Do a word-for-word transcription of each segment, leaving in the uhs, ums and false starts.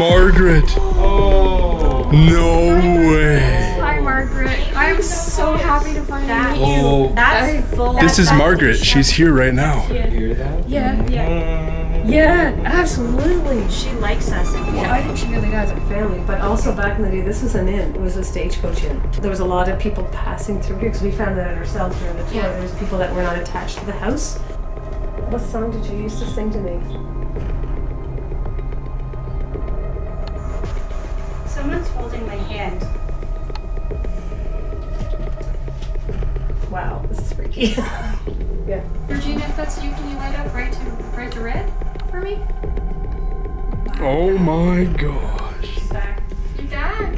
Margaret. Oh. No way. Hi, Margaret. I'm so happy to finally that, meet you. Oh. That's full. This is Margaret. She's here right now. Yeah. Hear that? Yeah. Yeah. Yeah. Absolutely. She likes us. Well, yeah. I think she really does. Our family. But also back in the day, this was an inn. It was a stagecoach inn. There was a lot of people passing through here because we found that ourselves during the tour. Yeah. There was people that were not attached to the house. What song did you used to sing to me? Someone's holding my hand. Wow, this is freaky. Yeah. Regina, if that's you, can you light up right to right to red for me? Wow. Oh my gosh. She's back. You're back.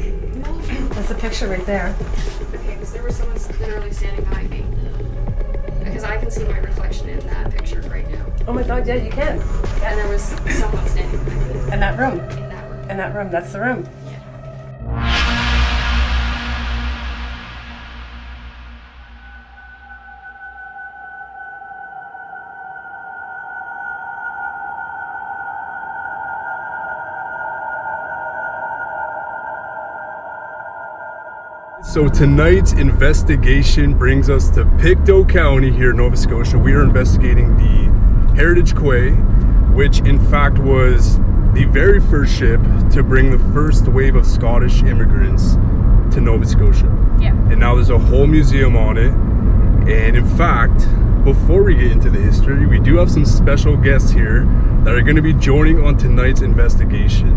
That's a picture right there. Okay, because there was someone literally standing behind me. Because I can see my reflection in that picture right now. Oh my god, yeah, you can. Yeah, and there was someone standing behind me. In that room. In that room. In that room, that's the room. So tonight's investigation brings us to Pictou County here in Nova Scotia. We are investigating the Heritage Quay, which in fact was the very first ship to bring the first wave of Scottish immigrants to Nova Scotia. Yeah. And now there's a whole museum on it. And in fact, before we get into the history, we do have some special guests here that are going to be joining on tonight's investigation.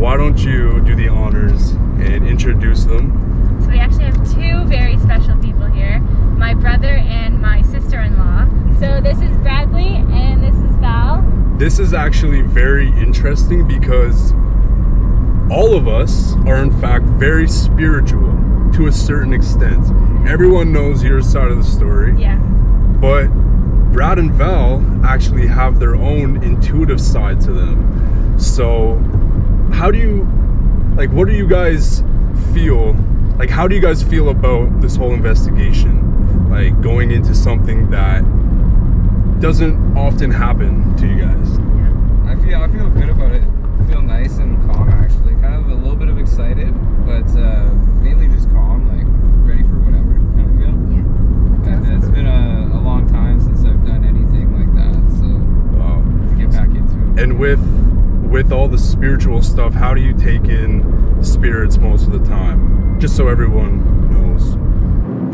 Why don't you do the honors and introduce them? So we actually have two very special people here, my brother and my sister-in-law. So this is Bradley and this is Val. This is actually very interesting because all of us are in fact very spiritual to a certain extent. Everyone knows your side of the story. Yeah. But Brad and Val actually have their own intuitive side to them. So how do you, like what do you guys feel? Like, how do you guys feel about this whole investigation? Like, going into something that doesn't often happen to you guys. Yeah. I feel I feel good about it. I feel nice and calm, actually. Kind of a little bit of excited, but uh, mainly just calm, like, ready for whatever kind of feel. Yeah. And it's been a, a long time since I've done anything like that, so wow. To get back into it. And with, with all the spiritual stuff, how do you take in spirits most of the time? Just so everyone knows.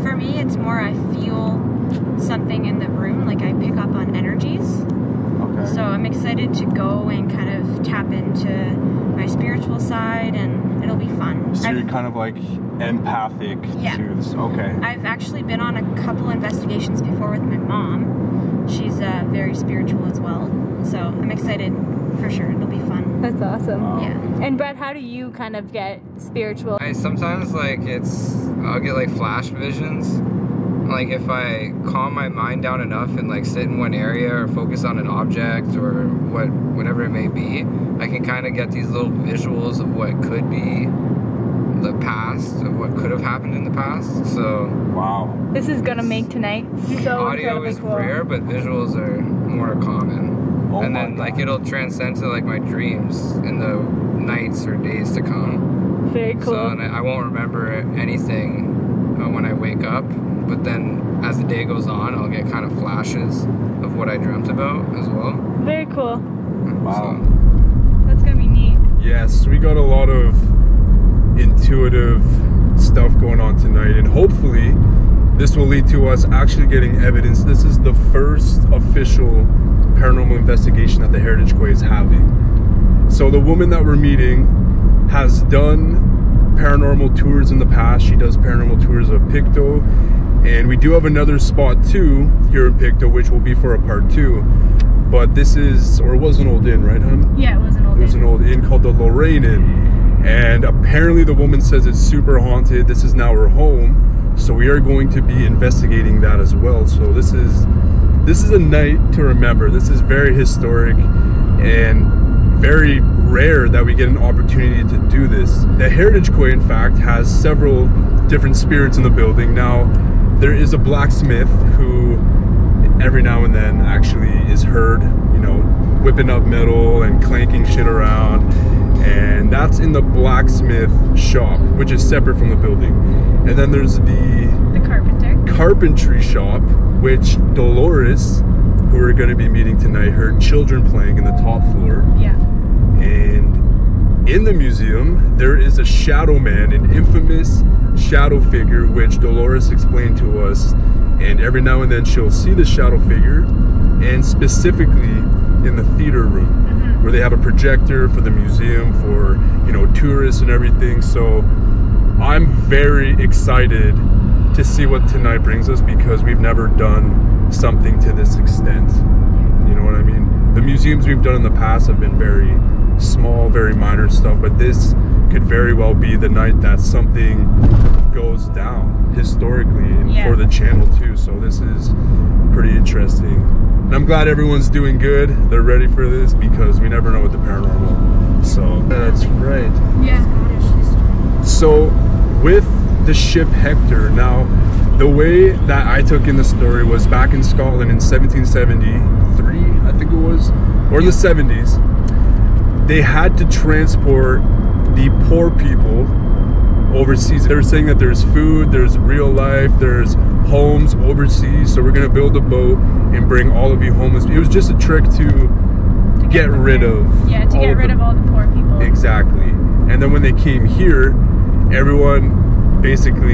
For me, it's more I feel something in the room, like I pick up on energies. Okay. So I'm excited to go and kind of tap into my spiritual side and it'll be fun. So I've, you're kind of like empathic yeah. to this. Okay. I've actually been on a couple investigations before with my mom. She's uh, very spiritual as well. So I'm excited for sure. It'll be fun. That's awesome. Wow. Yeah. And Brad, how do you kind of get spiritual? I sometimes like it's, I'll get like flash visions. Like if I calm my mind down enough and like sit in one area or focus on an object or what, whatever it may be, I can kind of get these little visuals of what could be the past, of what could have happened in the past. So wow. This is gonna make tonight so audio is cool. Rare, but visuals are more common. Oh and then, like, it'll transcend to, like, my dreams in the nights or days to come. Very cool. So, and I won't remember anything uh, when I wake up, but then as the day goes on, I'll get kind of flashes of what I dreamt about as well. Very cool. Wow. So, that's gonna be neat. Yes, we got a lot of intuitive stuff going on tonight, and hopefully this will lead to us actually getting evidence. This is the first official paranormal investigation that the Heritage Quay is having. So the woman that we're meeting has done paranormal tours in the past. She does paranormal tours of Pictou, and we do have another spot too here in Pictou, which will be for a part two. But this is, or it was an old inn, right, hun? Yeah, it was an old inn. It was an old inn called the Lorraine Inn, and apparently the woman says it's super haunted. This is now her home, so we are going to be investigating that as well. So this is. This is a night to remember. This is very historic and very rare that we get an opportunity to do this. The Heritage Quay, in fact, has several different spirits in the building. Now, there is a blacksmith who every now and then actually is heard, you know, whipping up metal and clanking shit around. And that's in the blacksmith shop, which is separate from the building. And then there's the, the carpenter. carpentry shop, which Dolores, who we're going to be meeting tonight, heard children playing in the top floor. Yeah. And in the museum, there is a shadow man, an infamous shadow figure, which Dolores explained to us. And every now and then she'll see the shadow figure, and specifically in the theater room, where they have a projector for the museum, for, you know, tourists and everything. So I'm very excited to see what tonight brings us, because we've never done something to this extent. You know what I mean? The museums we've done in the past have been very small, very minor stuff, but this could very well be the night that something goes down historically, and yeah, for the channel too. So this is pretty interesting. And I'm glad everyone's doing good. They're ready for this, because we never know what the paranormal. So that's right. Yeah. So with the ship Hector, now the way that I took in the story was back in Scotland in seventeen seventy-three, I think it was, or in the seventies, they had to transport the poor people overseas. They were saying that there's food, there's real life, there's homes overseas, so we're gonna build a boat and bring all of you homeless. It was just a trick to, to get, get rid of yeah to get rid of all the poor people. Exactly. And then when they came here, everyone basically,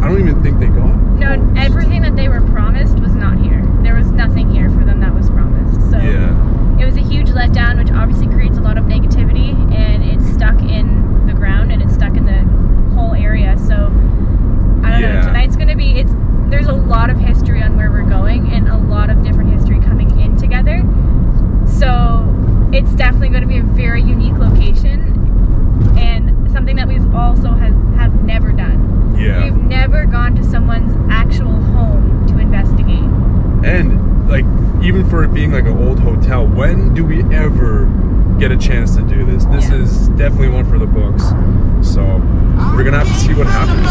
I don't even think they got no homeless. Everything that they were promised was not here. There was nothing here for them that was promised. So yeah, it was a huge letdown, which obviously creates a lot of negativity, and it's stuck in the ground, and it's stuck in the whole area. So I don't yeah. know, tonight's going to be, it's, there's a lot of history on where we're going, and a lot of different history coming in together. So it's definitely going to be a very unique location, and something that we've also have, have never done. Yeah. We've never gone to someone's actual home to investigate. And like, even for it being like an old hotel, when do we ever get a chance to do this? This yeah. is definitely one for the books. So we're going to have to see what happens.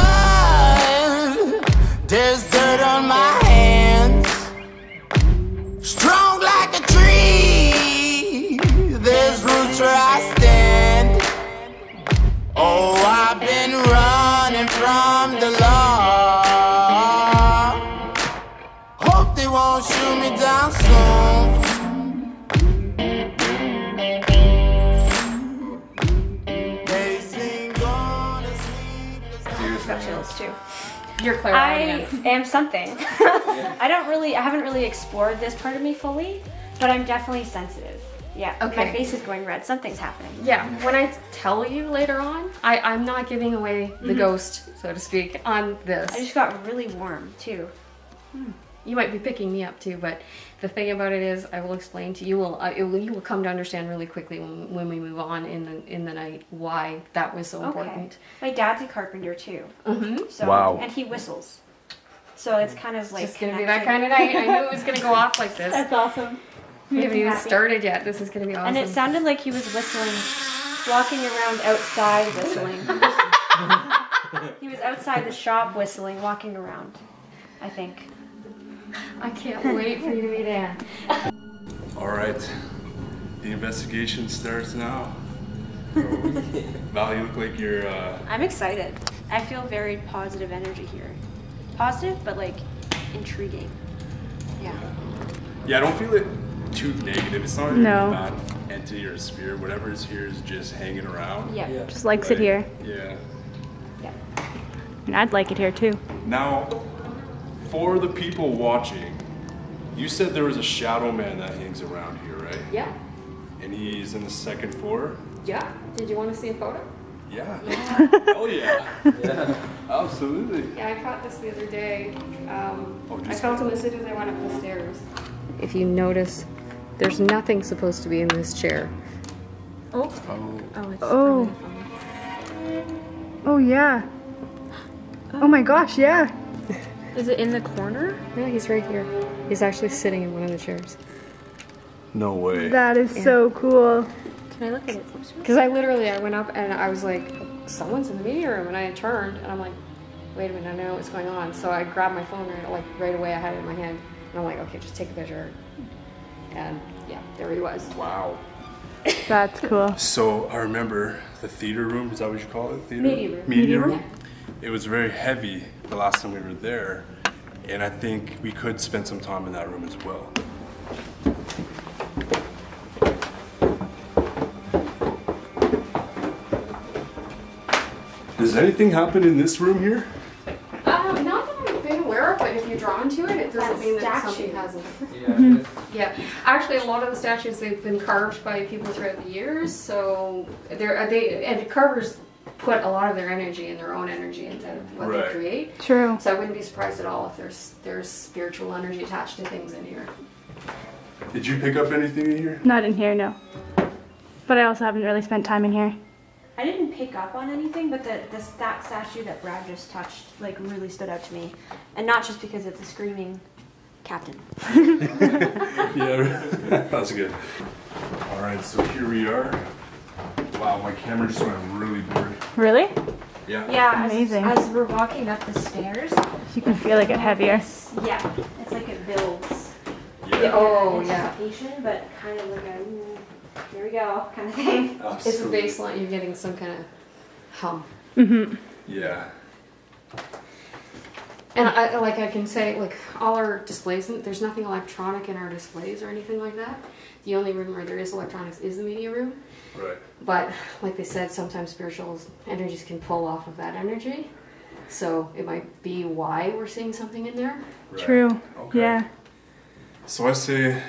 There's dirt on my hands, strong like a tree. There's roots where I stand. Oh, I've been running from the law. Hope they won't shoot me down soon. They sing on a sleepless night. I've got chills too. You're I am something. Yeah. I don't really, I haven't really explored this part of me fully, but I'm definitely sensitive. Yeah, okay. My face is going red. Something's happening. Yeah, when I tell you later on, I, I'm not giving away the mm-hmm. ghost, so to speak, on this. I just got really warm, too. Hmm. You might be picking me up, too, but the thing about it is, I will explain to you, will, uh, it will, you will come to understand really quickly when, when we move on in the in the night why that was so okay. important. My dad's a carpenter too. Mm-hmm. So, wow. And he whistles. So it's kind of like... It's going to be that kind of night. I knew it was going to go off like this. That's awesome. We haven't even started yet. This is going to be awesome. And it sounded like he was whistling, walking around outside whistling. He was outside the shop whistling, walking around, I think. I can't wait for you to meet Anne. All right, the investigation starts now. Val, you look like you're... Uh... I'm excited. I feel very positive energy here. Positive, but like intriguing. Yeah. Yeah, I don't feel it too negative. It's not no. like a bad entity or spirit. Whatever is here is just hanging around. Yeah, yeah. just likes like, it here. Yeah. Yeah. And I'd like it here too. Now, for the people watching, you said there was a shadow man that hangs around here, right? Yeah. And he's in the second floor? Yeah. Did you want to see a photo? Yeah. yeah. Oh yeah. Yeah. Absolutely. Yeah, I caught this the other day. Um, oh, I felt him as soon as I went up the stairs. If you notice, there's nothing supposed to be in this chair. Oh. Oh. Oh. It's oh. oh yeah. Oh. oh my gosh, yeah. Is it in the corner? No, he's right here. He's actually sitting in one of the chairs. No way. That is yeah. so cool. Can I look at it? Because I literally, I went up and I was like, someone's in the media room, and I had turned and I'm like, wait a minute, I know what's going on. So I grabbed my phone and like right away I had it in my hand and I'm like, okay, just take a picture. And yeah, there he was. Wow. That's cool. So I remember the theater room, is that what you call it? Theater? Media room. Media room. It was very heavy the last time we were there, and I think we could spend some time in that room as well. Does anything happen in this room here? Uh, not that I've been aware of, but if you're drawn to it, it doesn't that mean that something hasn't. Yeah. Mm-hmm. Yeah, actually, a lot of the statues, they've been carved by people throughout the years, so they're they and the carvers put a lot of their energy and their own energy into what right. they create. True. So I wouldn't be surprised at all if there's there's spiritual energy attached to things in here. Did you pick up anything in here? Not in here, no. But I also haven't really spent time in here. I didn't pick up on anything, but the, the that statue that Brad just touched like really stood out to me, and not just because it's a screaming captain. Yeah, that's good. All right, so here we are. Wow, my camera just went really blurry. Really? Yeah. Yeah. Amazing. As, as we're walking up the stairs, you can feel like it heavier. It's, yeah, it's like it builds. Yeah. yeah. Oh, yeah. But kind of like a. Here we go, kind of thing. Absolutely. It's a baseline, you're getting some kind of hum. Mm-hmm. Yeah. And I, like I can say, like all our displays, there's nothing electronic in our displays or anything like that. The only room where there is electronics is the media room. Right. But like they said, sometimes spiritual energies can pull off of that energy. So it might be why we're seeing something in there. Right. True, okay. Yeah. So I say,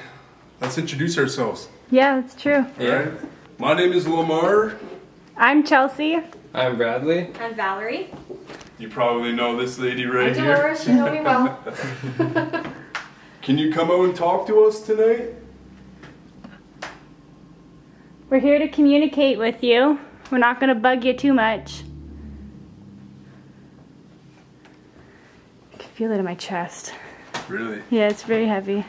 let's introduce ourselves. Yeah, that's true. Yeah. Right. My name is Lomar. I'm Chelsey. I'm Bradley. I'm Valerie. You probably know this lady right I'm here. Dolores, you know me well. Can you come out and talk to us tonight? We're here to communicate with you. We're not going to bug you too much. I can feel it in my chest. Really? Yeah, it's very heavy.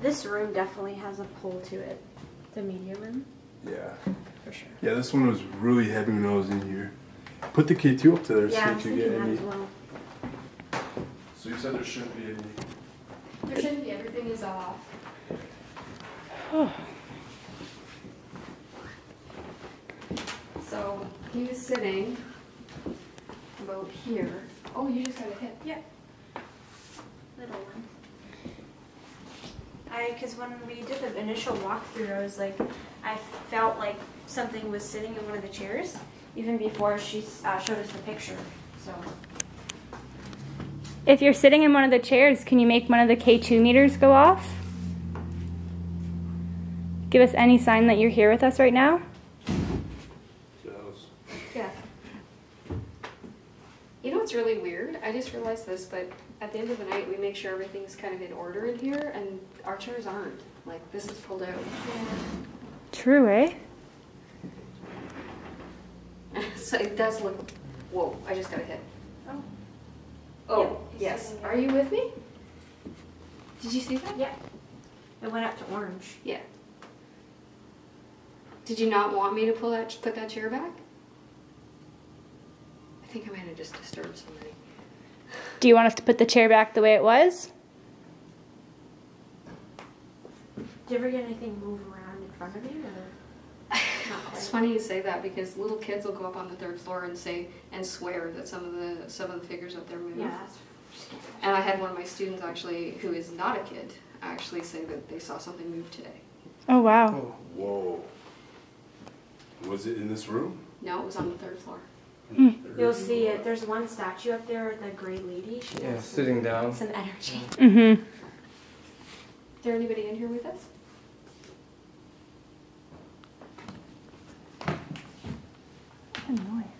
This room definitely has a pull to it. The media room? Yeah. For sure. Yeah, this one was really heavy when I was in here. Put the K two up to there yeah, so you get any. Well. So you said there shouldn't be any. There shouldn't be. Everything is off. So he was sitting about here. Oh, you just got a hit. Yeah. Little one. I, because when we did the initial walkthrough, I was like, I felt like something was sitting in one of the chairs, even before she uh, showed us the picture, so. If you're sitting in one of the chairs, can you make one of the K two meters go off? Give us any sign that you're here with us right now? Yeah. You know what's really weird? I just realized this, but at the end of the night, we make sure everything's kind of in order in here, and our chairs aren't. Like, this is pulled out. True, eh? So it does look... Whoa, I just got a hit. Oh. Oh, yep, yes. Are you with me? Did you see that? Yeah. It went up to orange. Yeah. Did you not want me to pull that, put that chair back? I think I might have just disturbed somebody. Do you want us to put the chair back the way it was? Do you ever get anything move around in front of you? Or it's funny you say that because little kids will go up on the third floor and say and swear that some of the some of the figures up there move. Yeah, that's scary. And I had one of my students actually, who is not a kid, actually say that they saw something move today. Oh wow! Oh, whoa! Was it in this room? No, it was on the third floor. Mm. You'll see it. There's one statue up there, the Grey Lady. She yeah, sitting down. Some energy. Mm-hmm. Is there anybody in here with us? What a noise.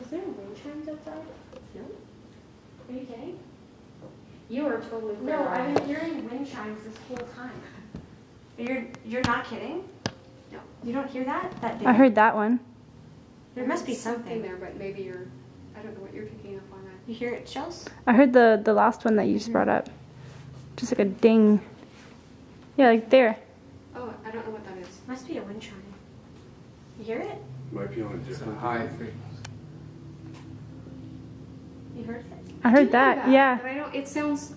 Is there wind chimes outside? No. Are you kidding? You are totally clear. No, I've been hearing wind chimes this whole time. You're you're not kidding? No. You don't hear that? That didn't. I heard that one. There must be something there, but maybe you're... I don't know what you're picking up on that. You hear it, Chels? I heard the, the last one that you just mm-hmm. brought up. Just like a ding. Yeah, like there. Oh, I don't know what that is. Must be a wind chime. You hear it? Might be on a different high frequency. You heard that? I heard that, hear that, yeah. But I don't... It sounds...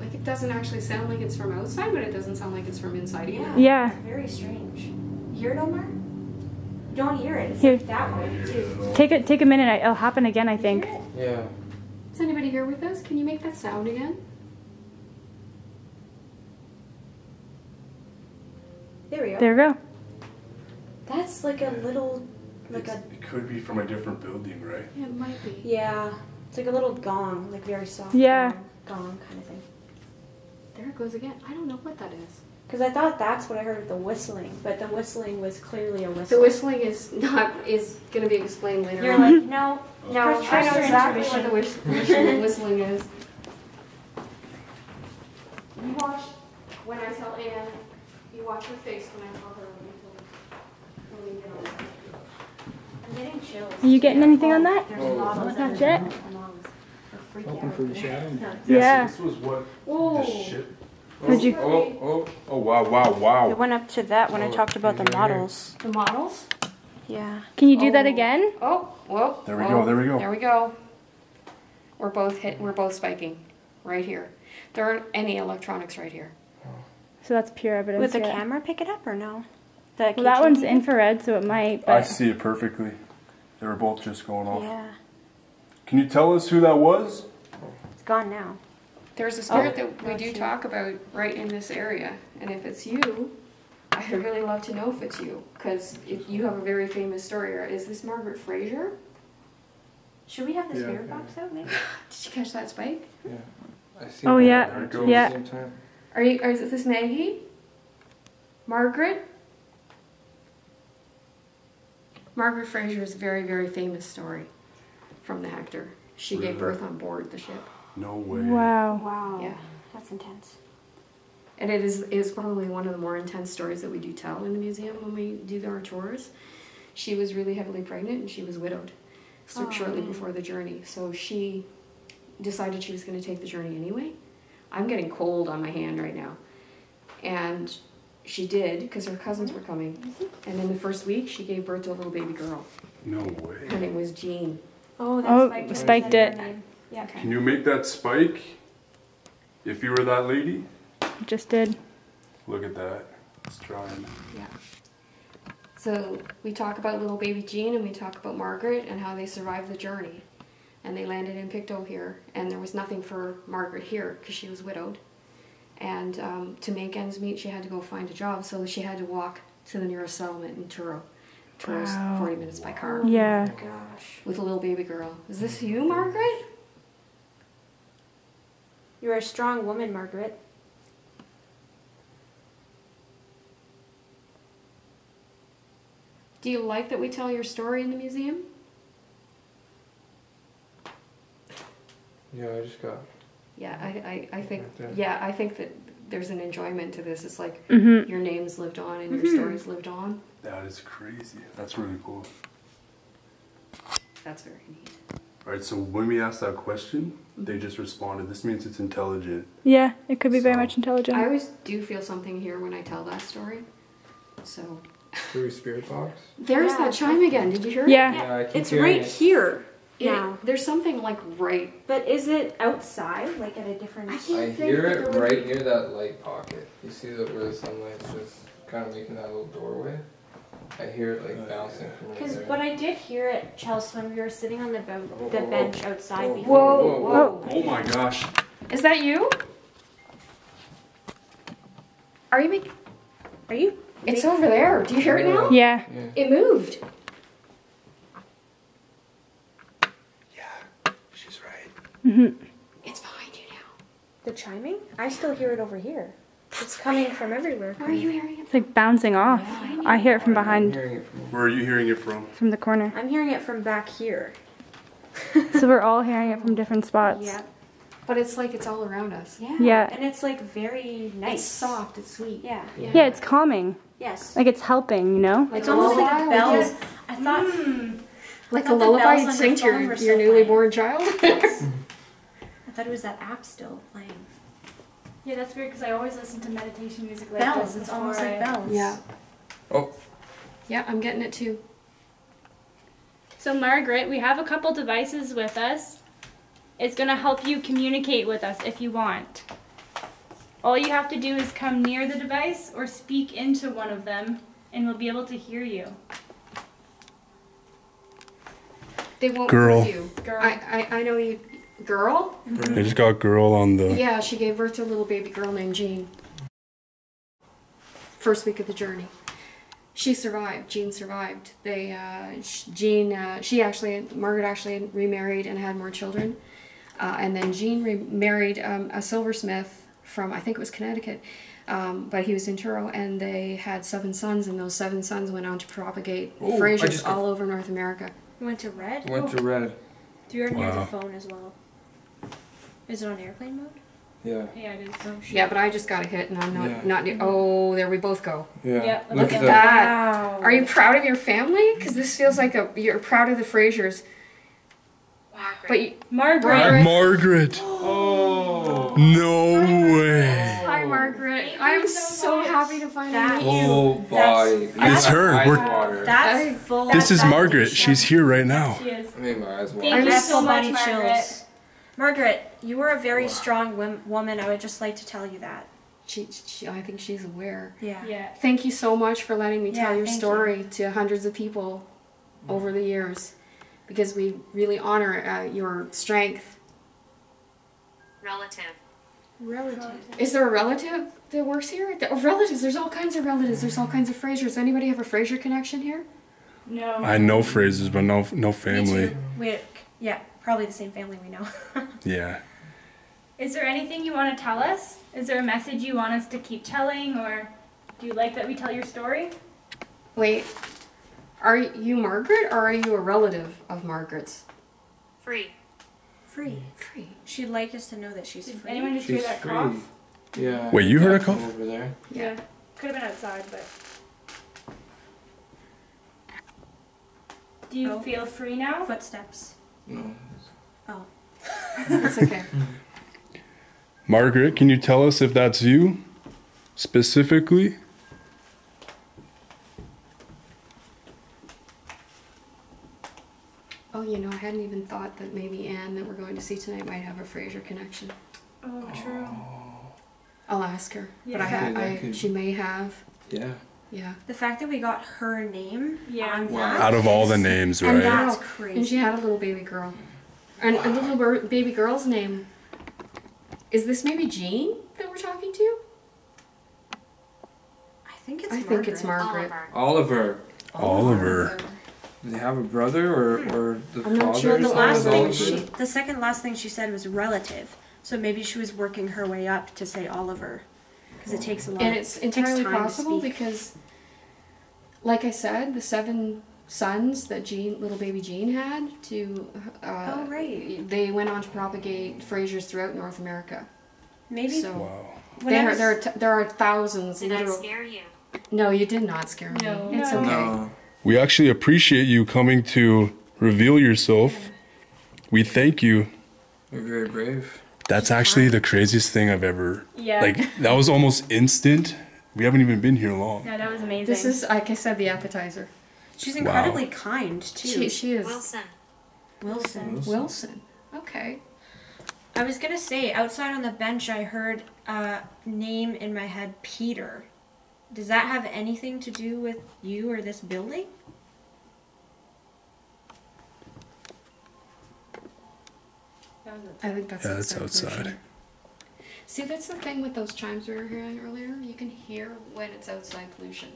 like it doesn't actually sound like it's from outside, but it doesn't sound like it's from inside either. Yeah. yeah. It's very strange. You hear it, Omar? You don't hear it. It's here. Like that one too. Take it. Take a minute. It'll happen again, I think. It? Yeah. Is anybody here with us? Can you make that sound again? There we go. There we go. That's like a little, like it's, a. It could be from a different building, right? It might be. Yeah. It's like a little gong, like very soft. Yeah. Gong, gong kind of thing. There it goes again. I don't know what that is. Because I thought that's what I heard with the whistling, but the whistling was clearly a whistle. The whistling is not is going to be explained later. You're on. Like no, no. I know exactly what the whistling, whistling is. You watch when I tell Anne. You watch her face when I tell her. I'm getting chills. Are you getting anything on that? There's oh, a lot of that jet. Welcome for the shadow. Yeah. yeah. So this was what Whoa. the ship. Oh, you, oh, oh, oh, wow, wow, wow. It went up to that when oh, I talked about the models. The models? Yeah. Can you do oh. that again? Oh, well. There we oh, go, there we go. There we go. We're both hit, we're both spiking right here. There aren't any electronics right here. So that's pure evidence. Would the yeah. camera pick it up or no? The well, that one's infrared, so it might. But I see it perfectly. They were both just going off. Yeah. Can you tell us who that was? It's gone now. There's a spirit oh, that we do you. talk about right in this area, and if it's you, I'd really love to know if it's you, because you have a very famous story. Is this Margaret Fraser? Should we have the yeah, spirit yeah. box out, maybe? Did you catch that spike? Yeah. I see oh, yeah. yeah. At the same time. Are you? Or is it this Maggie? Margaret? Margaret Fraser's very, very famous story from the Hector. She really? gave birth on board the ship. No way. Wow. Wow. Yeah. That's intense. And it is, it is probably one of the more intense stories that we do tell in the museum when we do our tours. She was really heavily pregnant and she was widowed so oh, shortly man. before the journey. So she decided she was going to take the journey anyway. I'm getting cold on my hand right now. And she did because her cousins were coming. And in the first week, she gave birth to a little baby girl. No way. And it was Jean. Oh, that oh, spiked, spiked it. it. Yeah, okay. Can you make that spike if you were that lady? I just did. Look at that. It's trying. Yeah. So we talk about little baby Jean and we talk about Margaret and how they survived the journey. And they landed in Pictou here. And there was nothing for Margaret here because she was widowed. And um, to make ends meet, she had to go find a job. So she had to walk to the nearest settlement in Truro. Turo's wow. forty minutes by car. Yeah. Oh gosh. With a little baby girl. Is this you, Margaret? You're a strong woman, Margaret. Do you like that we tell your story in the museum? Yeah, I just got... Yeah, I, I, I think right yeah, I think that there's an enjoyment to this. It's like mm-hmm. your name's lived on and mm-hmm. your story's lived on. That is crazy. That's really cool. That's very neat. All right, so when we asked that question, they just responded. This means it's intelligent. Yeah, it could be so, very much intelligent. I always do feel something here when I tell that story. So. Through a spirit box? There's yeah, that chime again. Did you hear it? Yeah, yeah I can it's hear right it. here. Yeah, it, there's something like right. But is it outside, like at a different? I, I hear it right be... near that light pocket. You see that where the sunlight's just kind of making that little doorway. I hear it like bouncing from Because right But I did hear it, Chelsey, when we were sitting on the, bo whoa, the bench whoa, whoa. outside. Whoa, whoa, whoa. whoa. Oh my gosh. Is that you? Are you making... Are you... It's over there. Do you hear it now? Yeah. yeah. It moved. Yeah, she's right. Mm-hmm. It's behind you now. The chiming? I still hear it over here. It's coming from everywhere. Where are you hearing it? It's like bouncing off. Yeah, I, I hear it from behind. It from. Where are you hearing it from? From the corner. I'm hearing it from back here. So we're all hearing it from different spots. Yeah. But it's like it's all around us. Yeah. Yeah. And it's like very nice. It's soft. It's sweet. Yeah. Yeah, yeah it's calming. Yes. Like it's helping, you know? Like it's almost like a bell. Like I thought... Mm, like I thought a lullaby you'd sing to your, your newly born child? Yes. I thought it was that app still playing. Yeah, that's weird because I always listen to meditation music like bells. It's almost like bells. Yeah. Oh. Yeah, I'm getting it too. So Margaret, we have a couple devices with us. It's going to help you communicate with us if you want. All you have to do is come near the device or speak into one of them, and we'll be able to hear you. They won't girl. hear you. Girl. I, I, I know you. Girl? Mm-hmm. They just got girl on the... Yeah, she gave birth to a little baby girl named Jean. First week of the journey. She survived. Jean survived. They, uh, Jean, uh, she actually, Margaret actually remarried and had more children. Uh, and then Jean remarried um, a silversmith from, I think it was Connecticut, um, but he was in Truro, and they had seven sons, and those seven sons went on to propagate Ooh, Frasers all over North America. Went to red? Went oh. to red. Threw it near the phone as well. Is it on airplane mode? Yeah. Yeah, it is. Oh, shit. Yeah, but I just got a hit, and I'm not yeah. not. Oh, there we both go. Yeah. yeah look, look at that. that. Wow. Are you proud of your family? Because this feels like a you're proud of the Frasers. Wow. But you, Margaret. Margaret. Oh. No Hi, way. Hi, Margaret. Thank I'm so, so happy to find that. Oh, boy. It's her. We're, that's, that's full. This that's is that Margaret. She's here right now. She is. I mean, my eyes Thank you that's so much, Margaret. Chills. Margaret, you are a very wow. strong woman. I would just like to tell you that. She, she, I think she's aware. Yeah. yeah. Thank you so much for letting me yeah, tell your story you. to hundreds of people mm. over the years, because we really honor uh, your strength. Relative. Relative. Is there a relative that works here? Relatives. There's all kinds of relatives. There's all kinds of Frasers. Anybody have a Fraser connection here? No. I know Frasers, but no, no family. We, yeah, probably the same family we know. yeah. Is there anything you want to tell us? Is there a message you want us to keep telling, or do you like that we tell your story? Wait, are you Margaret, or are you a relative of Margaret's? Free. Free. Free. She'd like us to know that she's Did free. Anyone just she's hear that free. cough? Yeah. Wait, you yeah, heard a cough? Over there. Yeah. yeah. Could have been outside, but... Do you oh. feel free now? Footsteps. No. Oh. That's okay. Margaret, can you tell us if that's you? Specifically? Oh, you know, I hadn't even thought that maybe Anne that we're going to see tonight might have a Fraser connection. Oh, true. I'll ask her, yeah. but I, ha I could... she may have. Yeah. Yeah. The fact that we got her name. Yeah. On wow. that, out of all the names, right? And that's crazy. And she had a little baby girl, and wow. a little baby girl's name. Is this maybe Jean that we're talking to? I think it's. I Margaret. think it's Margaret. Oliver. Oliver. Oliver. Oliver. Did they have a brother or, or the I'm father? Not sure. The last thing she, the second last thing she said was relative. So maybe she was working her way up to say Oliver, because it takes a lot. And it's entirely possible because, like I said, the seven sons that Jean, little baby Jean had, to uh, oh right, they went on to propagate Frasers throughout North America. Maybe. So wow. There, there, are t there are thousands. Did I scare you? No, you did not scare me. No, it's okay. No. We actually appreciate you coming to reveal yourself. We thank you. You're very brave. That's actually the craziest thing I've ever... Yeah. Like, that was almost instant. We haven't even been here long. Yeah, that was amazing. This is, like I said, the appetizer. She's incredibly wow. kind, too. She, she is. Wilson. Wilson. Wilson. Wilson. Okay. I was going to say, outside on the bench, I heard a name in my head, Peter. Does that have anything to do with you or this building? I think that's yeah, outside. That's outside. See, that's the thing with those chimes we were hearing earlier. You can hear when it's outside pollution.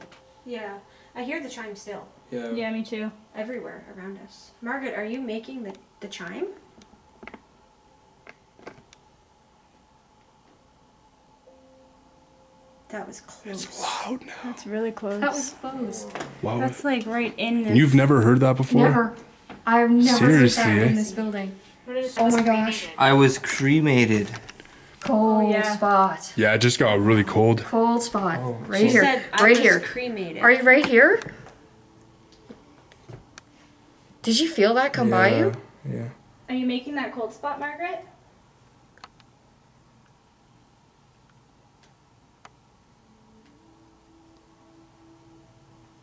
Yeah, I hear the chime still. Yeah, yeah, me too. Everywhere around us. Margaret, are you making the, the chime? That was close. It's loud now. That's really close. That was close. Wow. That's like right in this. You've never heard that before? Never. I've never heard that eh? in this building. Oh my gosh. I was cremated. Cold oh, yeah. spot. Yeah, it just got really cold. Cold spot. Oh, right she here. Said I right was here. Cremated. Are you right here? Did you feel that come yeah. by you? Yeah. Are you making that cold spot, Margaret?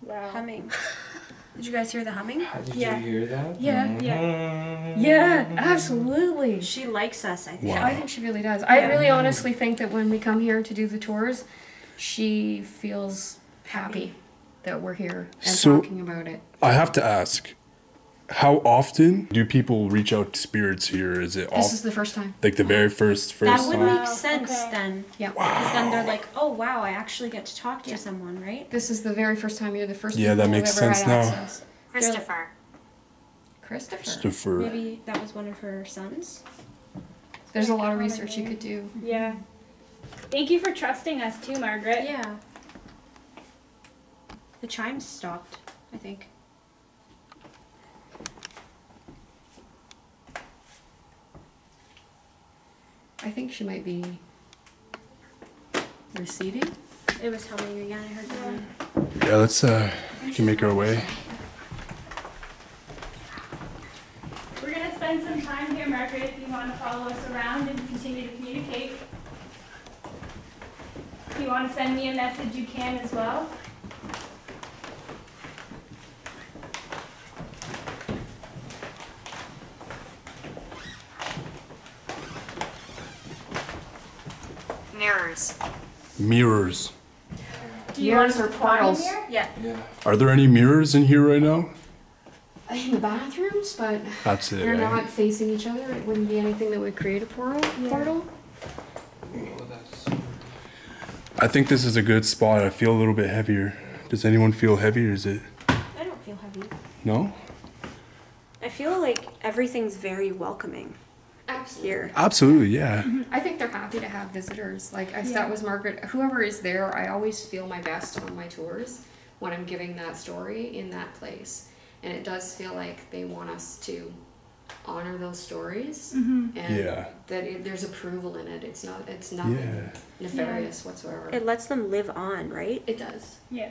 Wow. Humming. Did you guys hear the humming? Did yeah. you hear that? Yeah. Mm-hmm. Yeah. Yeah, absolutely. She likes us, I think. Wow. I think she really does. Yeah. I really honestly think that when we come here to do the tours, she feels happy that we're here and so, talking about it. I have to ask, how often do people reach out to spirits here? Is it all? This is the first time. Like the very first, first That would time? Make sense okay. then. Yeah. Wow. Because then they're like, oh wow, I actually get to talk to yeah. someone, right? This is the very first time you're the first yeah, that makes ever sense now. Access. Christopher. Christopher. Christopher. Maybe that was one of her sons. There's a lot of research you could do. Yeah. Thank you for trusting us too, Margaret. Yeah. The chimes stopped, I think. I think she might be receding. It was humming again, I heard that. Yeah, let's uh, can make our way. We're gonna spend some time here, Margaret, if you wanna follow us around and continue to communicate. If you wanna send me a message, you can as well. Mirrors. Mirrors. Do you mirrors or portals? Yeah. yeah. Are there any mirrors in here right now? In the bathrooms, but That's it, they're right? not facing each other. It wouldn't be anything that would create a portal. Yeah. portal. I think this is a good spot. I feel a little bit heavier. Does anyone feel heavy or is it? I don't feel heavy. No? I feel like everything's very welcoming. Here. Absolutely, yeah. I think they're happy to have visitors. Like, I, yeah. that was Margaret. Whoever is there, I always feel my best on my tours when I'm giving that story in that place. And it does feel like they want us to honor those stories. Mm-hmm. And yeah. that it, there's approval in it. It's not. It's nothing yeah. nefarious yeah. whatsoever. It lets them live on, right? It does. Yeah.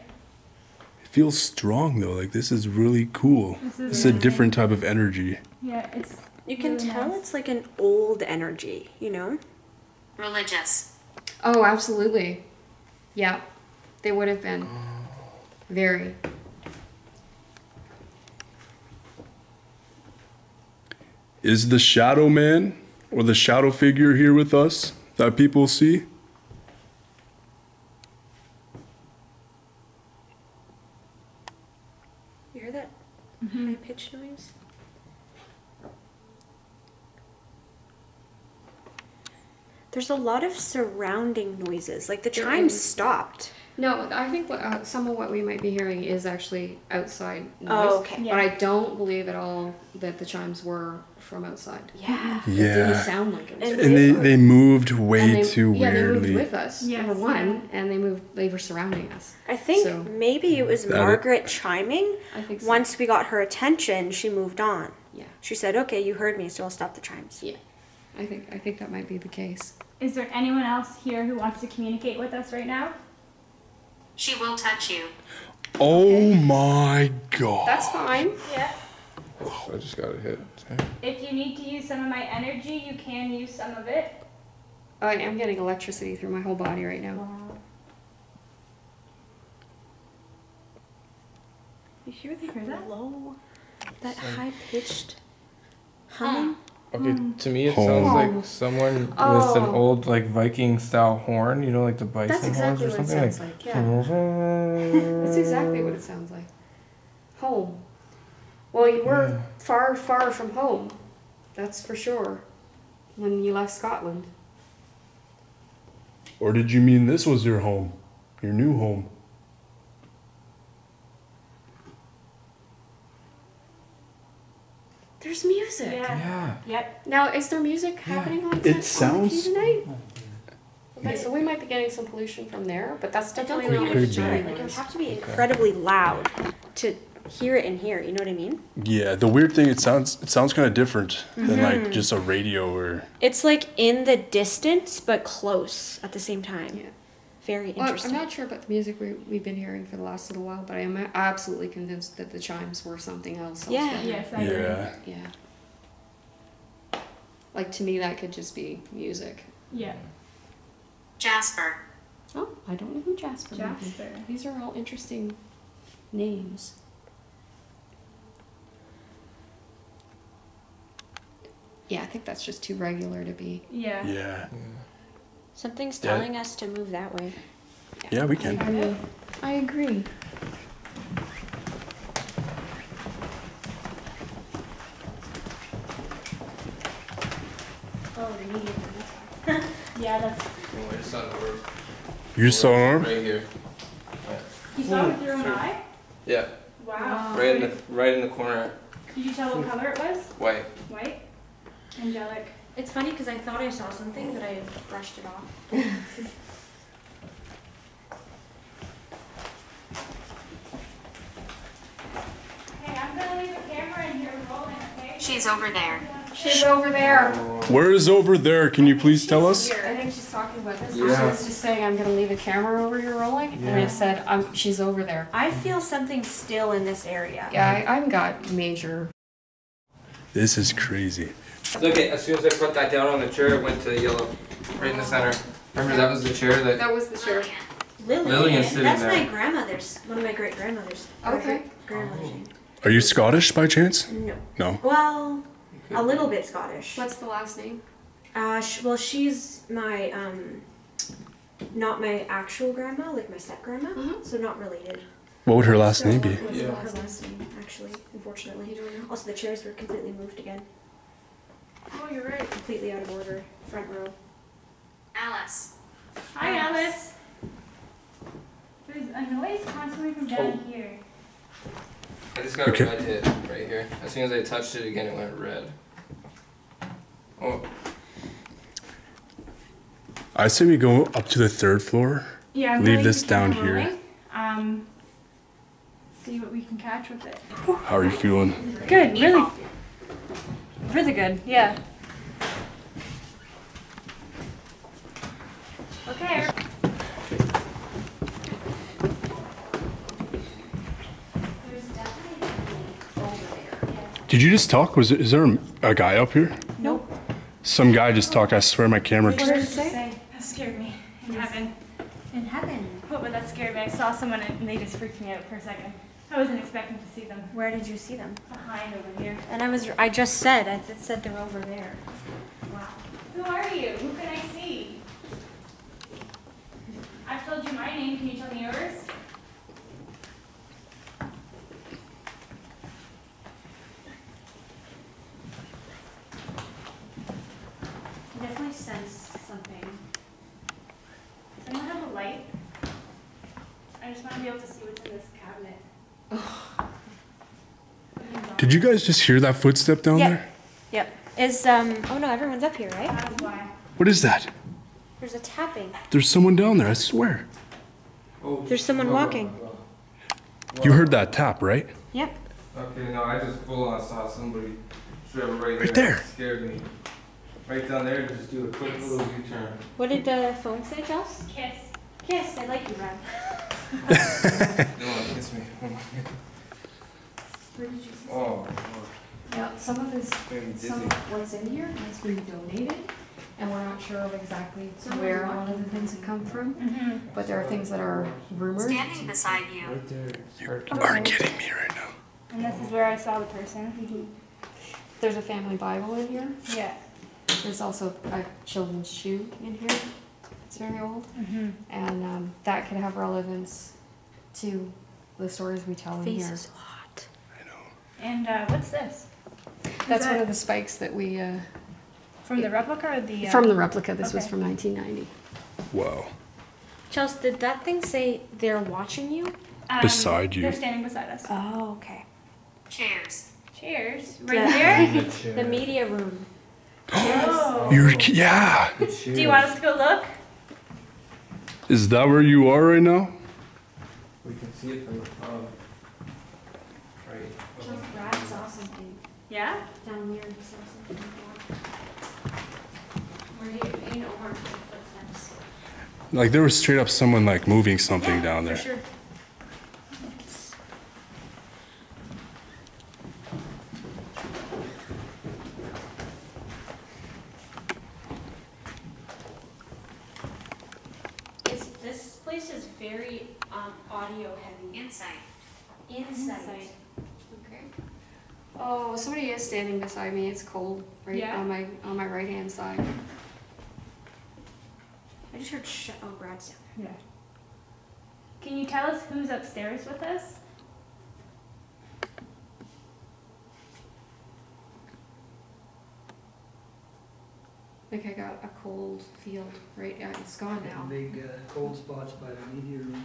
It feels strong, though. Like, this is really cool. This is, this is a different type of energy. Yeah, it's... You can really tell nice. It's like an old energy, you know? Religious. Oh, absolutely. Yeah, they would have been. Very. Is the shadow man or the shadow figure here with us that people see? You hear that mm-hmm. high pitch noise? There's a lot of surrounding noises, like the chimes stopped. No, I think what, uh, some of what we might be hearing is actually outside noise. Oh, okay. Yeah. But I don't believe at all that the chimes were from outside. Yeah. yeah. It didn't sound like it was. And they, they moved way they, too yeah, weirdly. Yeah, they moved with us, yes. number one, and they moved. They were surrounding us. I think so, maybe it was Margaret it? chiming. I think so. Once we got her attention, she moved on. Yeah. She said, okay, you heard me, so I'll stop the chimes. Yeah. I think I think that might be the case. Is there anyone else here who wants to communicate with us right now? She will touch you. Oh okay. my God. That's fine. Yeah. Oh, I just got a hit. If you need to use some of my energy, you can use some of it. Oh, I am getting electricity through my whole body right now. Wow. You hear the hear that low, that so, high-pitched humming? Uh, Okay, to me it sounds Home. like someone oh. with an old like Viking style horn, you know, like the bison That's exactly horns or something. That's exactly what it sounds like, like yeah. That's exactly what it sounds like. Home. Well, you were yeah. far, far from home. That's for sure. When you left Scotland. Or did you mean this was your home? Your new home? There's music. Yeah. yeah. Yep. Now, is there music yeah. happening on T V sounds... tonight? Okay, so we might be getting some pollution from there, but that's definitely not what Like, it would have to be incredibly loud to hear it in here. You know what I mean? Yeah. The weird thing, it sounds it sounds kind of different mm-hmm. than like just a radio or. It's like in the distance, but close at the same time. Yeah. Very interesting. Well, I'm not sure about the music we, we've been hearing for the last little while, but I am absolutely convinced that the chimes were something else. Yeah. Yes, I yeah. agree. Yeah. Like, to me, that could just be music. Yeah. Jasper. Oh, I don't know who Jasper is. Jasper. These are all interesting names. Yeah, I think that's just too regular to be. Yeah. Yeah. yeah. Something's telling yeah. us to move that way. Yeah, yeah we can. I agree. I agree. Oh, the medium. Yeah, that's... Oh, I just saw an orb. You just saw an orb? Right here. Yeah. You saw it with your own eye? Yeah. Wow. Right in the, right in the corner. Did you tell what color it was? White. White? Angelic. It's funny because I thought I saw something, but I brushed it off. She's over there. She's over there. Where is over there? Can you please tell us? Here. I think she's talking about this. Yeah. She was just saying, I'm going to leave a camera over here rolling. Yeah. And it said, um, she's over there. I feel something still in this area. Yeah, I, I've got major. This is crazy. Look, at, as soon as I put that down on the chair, it went to yellow. Right in the center. Remember, that was the chair that... That was the chair. Lillian. Lillian's sitting there. That's my grandmother's. One of my great-grandmother's. Okay. Grandmother's. Oh. Are you Scottish by chance? No. No. Well, a little bit Scottish. What's the last name? Uh, sh well, she's my um, not my actual grandma, like my step grandma, mm-hmm. so not related. What would her last so, name be? What's yeah. her last name? Actually, unfortunately, also the chairs were completely moved again. Oh, you're right. Completely out of order. Front row. Alice. Hi, Alice. There's a noise constantly from down oh. here. I just got okay. a red hit right here. As soon as I touched it again, it went red. Oh. I say we go up to the third floor. Yeah. I'm Leave this down here. Rolling. Um. See what we can catch with it. How are you feeling? Good. Really. Really good. Yeah. Okay. Did you just talk? Was it, is there a, a guy up here? Nope. Some guy just talked. I swear my camera just... What did it say? That scared me. In heaven. In heaven? What would that scare me? I saw someone and they just freaked me out for a second. I wasn't expecting to see them. Where did you see them? Behind over here. And I was... I just said. I said they're over there. Wow. Who are you? Who can I see? I've told you my name. Can you tell me yours? I definitely sense something. Does anyone have a light? I just want to be able to see what's in this cabinet. Oh. Did you guys just hear that footstep down yep. there? Yep. Is, um, oh no, everyone's up here, right? That is why. What is that? There's a tapping. There's someone down there, I swear. Oh, There's someone oh, walking. Oh, oh, oh. You heard that tap, right? Yep. Okay, no, I just full on saw somebody right, right there. That scared me. Right down there, just do a quick yes. little U-turn. What did the phone say, Chelsey? Kiss. Kiss, I like you, Brad. No, kiss me. Oh, my God. Where did you see oh, Lord. Now, some of this, some what's in here has been donated, and we're not sure of exactly where a lot of the things have come from, mm-hmm. but there are things that are rumored. Standing beside you. Right there. You okay. are kidding me right now. And this is where I saw the person. Mm-hmm. There's a family Bible in here. Yeah. There's also a children's shoe in here. It's very old. Mm-hmm. And um, that could have relevance to the stories we tell Faces in here. Face is hot. I know. And uh, what's this? That's that... one of the spikes that we... Uh, from the replica or the... Uh... From the replica. This okay. was from nineteen ninety. Wow. Chelsey, did that thing say they're watching you? Um, beside you. They're standing beside us. Oh, okay. Cheers. Cheers. Right yeah. there? The, chair. The media room. Oh. You're, yeah. Do you want us to go look? Is that where you are right now? We can see it from the top. Right. Just Brad saw something. Yeah? Down here, he saw something before. Where you ain't over footsteps. Like, there was straight up someone, like, moving something yeah, down there. For sure. Very um, audio heavy. Insight. Insight. Insight. Okay. Oh, somebody is standing beside me. It's cold, right yeah. on my on my right hand side. I just heard sh oh, Brad's down there. Yeah. Can you tell us who's upstairs with us? I think I got a cold field, right? Yeah, it's gone now. Big uh, cold spots by the media room.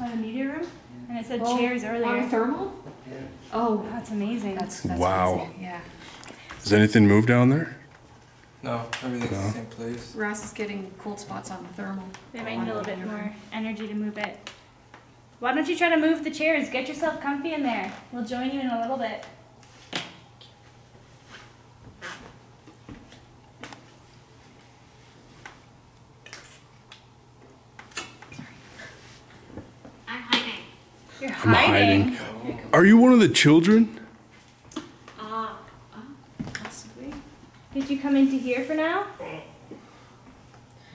By the media room? Yeah. And it said oh, chairs earlier. On a thermal? Yeah. Oh, that's amazing. That's, that's wow. Amazing. Yeah. Has anything moved down there? No, everything's no. the same place. Ross is getting cold spots on the thermal. They might need a little bit more energy to move it. Why don't you try to move the chairs? Get yourself comfy in there. We'll join you in a little bit. I'm hiding. hiding. Are you one of the children? Uh, possibly. Did you come into here for now?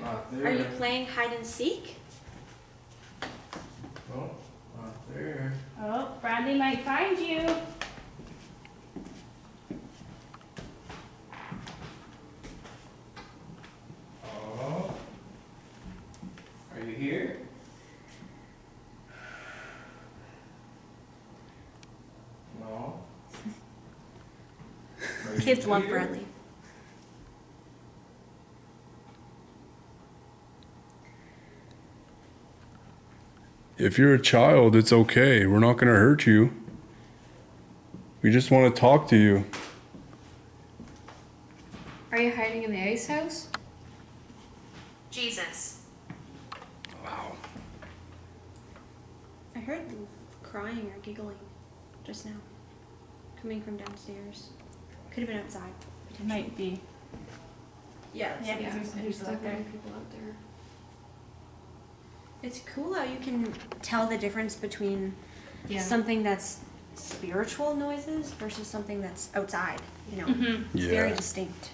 Not there. Are you playing hide and seek? Oh, not there. Oh, Bradley might find you. Oh, are you here? Kids love Bradley. If you're a child, it's okay. We're not going to hurt you. We just want to talk to you. Are you hiding in the ice house? Jesus. Wow. I heard crying or giggling just now, coming from downstairs. Could have been outside. It might be. Yeah. Yeah, because there's, there's people out there. people out there. It's cool how you can tell the difference between yeah. something that's spiritual noises versus something that's outside. You know, mm-hmm. it's yeah. very distinct.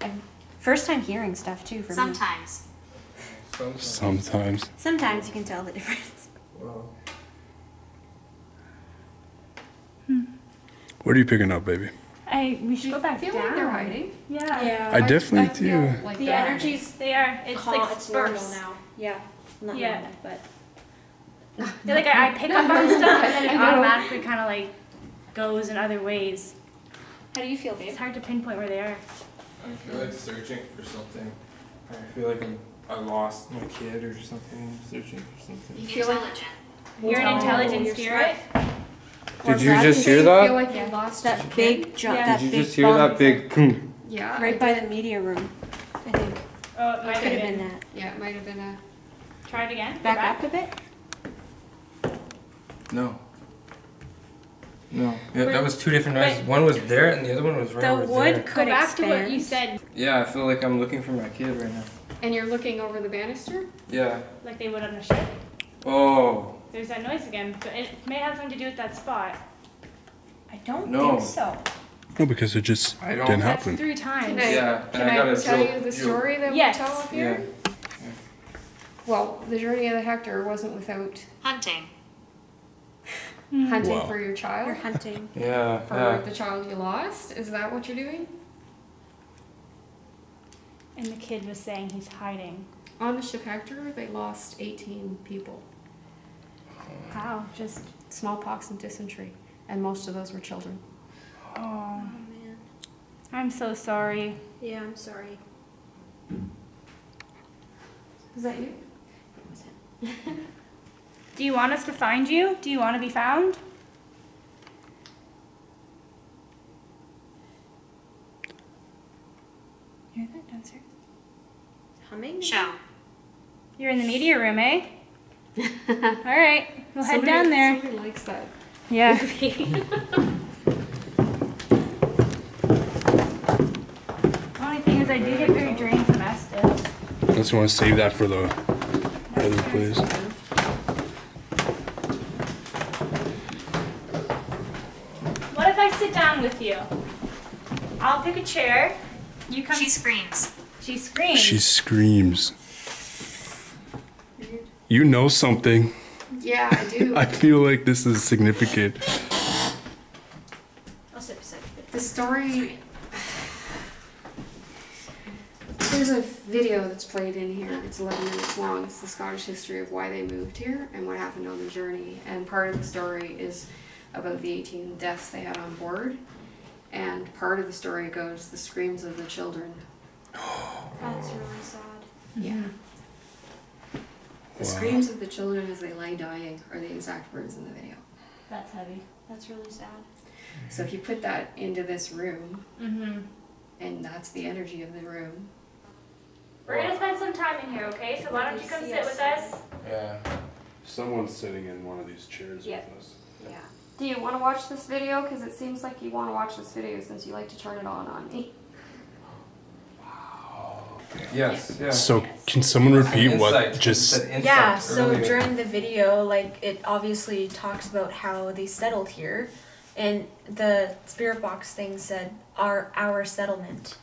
I'm first time hearing stuff too. For Sometimes. Me. Sometimes. Sometimes you can tell the difference. Wow. Hmm. What are you picking up, baby? I, we should go back down. I feel like they're hiding. Yeah. yeah. I definitely I, I do. Like the energies, they are. It's Calm, like sparse now. Yeah. Not yeah. Normal, but. No, they're like, I, I pick up on stuff and then it automatically kind of like goes in other ways. How do you feel, babe? It's hard to pinpoint where they are. I feel like searching for something. I feel like I'm, I lost my kid or something. Searching for something. You feel intelligent. Like you're an intelligent spirit. Did you just hear that? I feel like you lost that big jump. Yeah. Did you just hear that big? Yeah. Right by the media room, I think. Oh, it might have been that. Yeah, it might have been a. Try it again. Back, back up a bit. No. No. Yeah, that was two different noises. One was there, and the other one was right over there. The wood could expand. Go back to what you said. Yeah, I feel like I'm looking for my kid right now. And you're looking over the banister? Yeah. Like they would on the ship. Oh. There's that noise again, but it may have something to do with that spot. I don't no. think so. No, because it just I don't. didn't That's happen. Three times. Can I, yeah, can I, I tell you the story you. that yes. we tell up here? Yeah. Yeah. Well, the journey of the Hector wasn't without hunting. hunting wow. for your child. You're hunting. yeah. For yeah. the child you lost. Is that what you're doing? And the kid was saying he's hiding. On the ship Hector, they lost eighteen people. Wow, just smallpox and dysentery, and most of those were children. Oh, oh man, I'm so sorry. Yeah, I'm sorry. Was that you? It was him. Do you want us to find you? Do you want to be found? You hear that downstairs? Humming? Show. You're in the media room, eh? All right, we'll somebody, head down there. Somebody likes that. Yeah. The only thing is I do get very drained from Estes. I just want to save that for the other place. What if I sit down with you? I'll pick a chair. You come. She screams. She screams. She screams. You know something. Yeah, I do. I feel like this is significant. I'll sit beside you. the story. There's a video that's played in here. It's eleven minutes long. It's the Scottish history of why they moved here and what happened on the journey. And part of the story is about the eighteen deaths they had on board. And part of the story goes the screams of the children. That's really sad. Yeah. The wow. screams of the children as they lay dying are the exact words in the video. That's heavy. That's really sad. So if you put that into this room, mm-hmm. and that's the energy of the room. We're wow. going to spend some time in here, okay? So why don't you come sit with us? Yeah. Someone's sitting in one of these chairs yeah. with us. Yeah. yeah. Do you want to watch this video? Because it seems like you want to watch this video since you like to turn it on on me. Yes. Yeah. So yes. Can someone repeat insight, what just... Yeah, so earlier. During the video, like, it obviously talks about how they settled here, and the spirit box thing said, our, our settlement.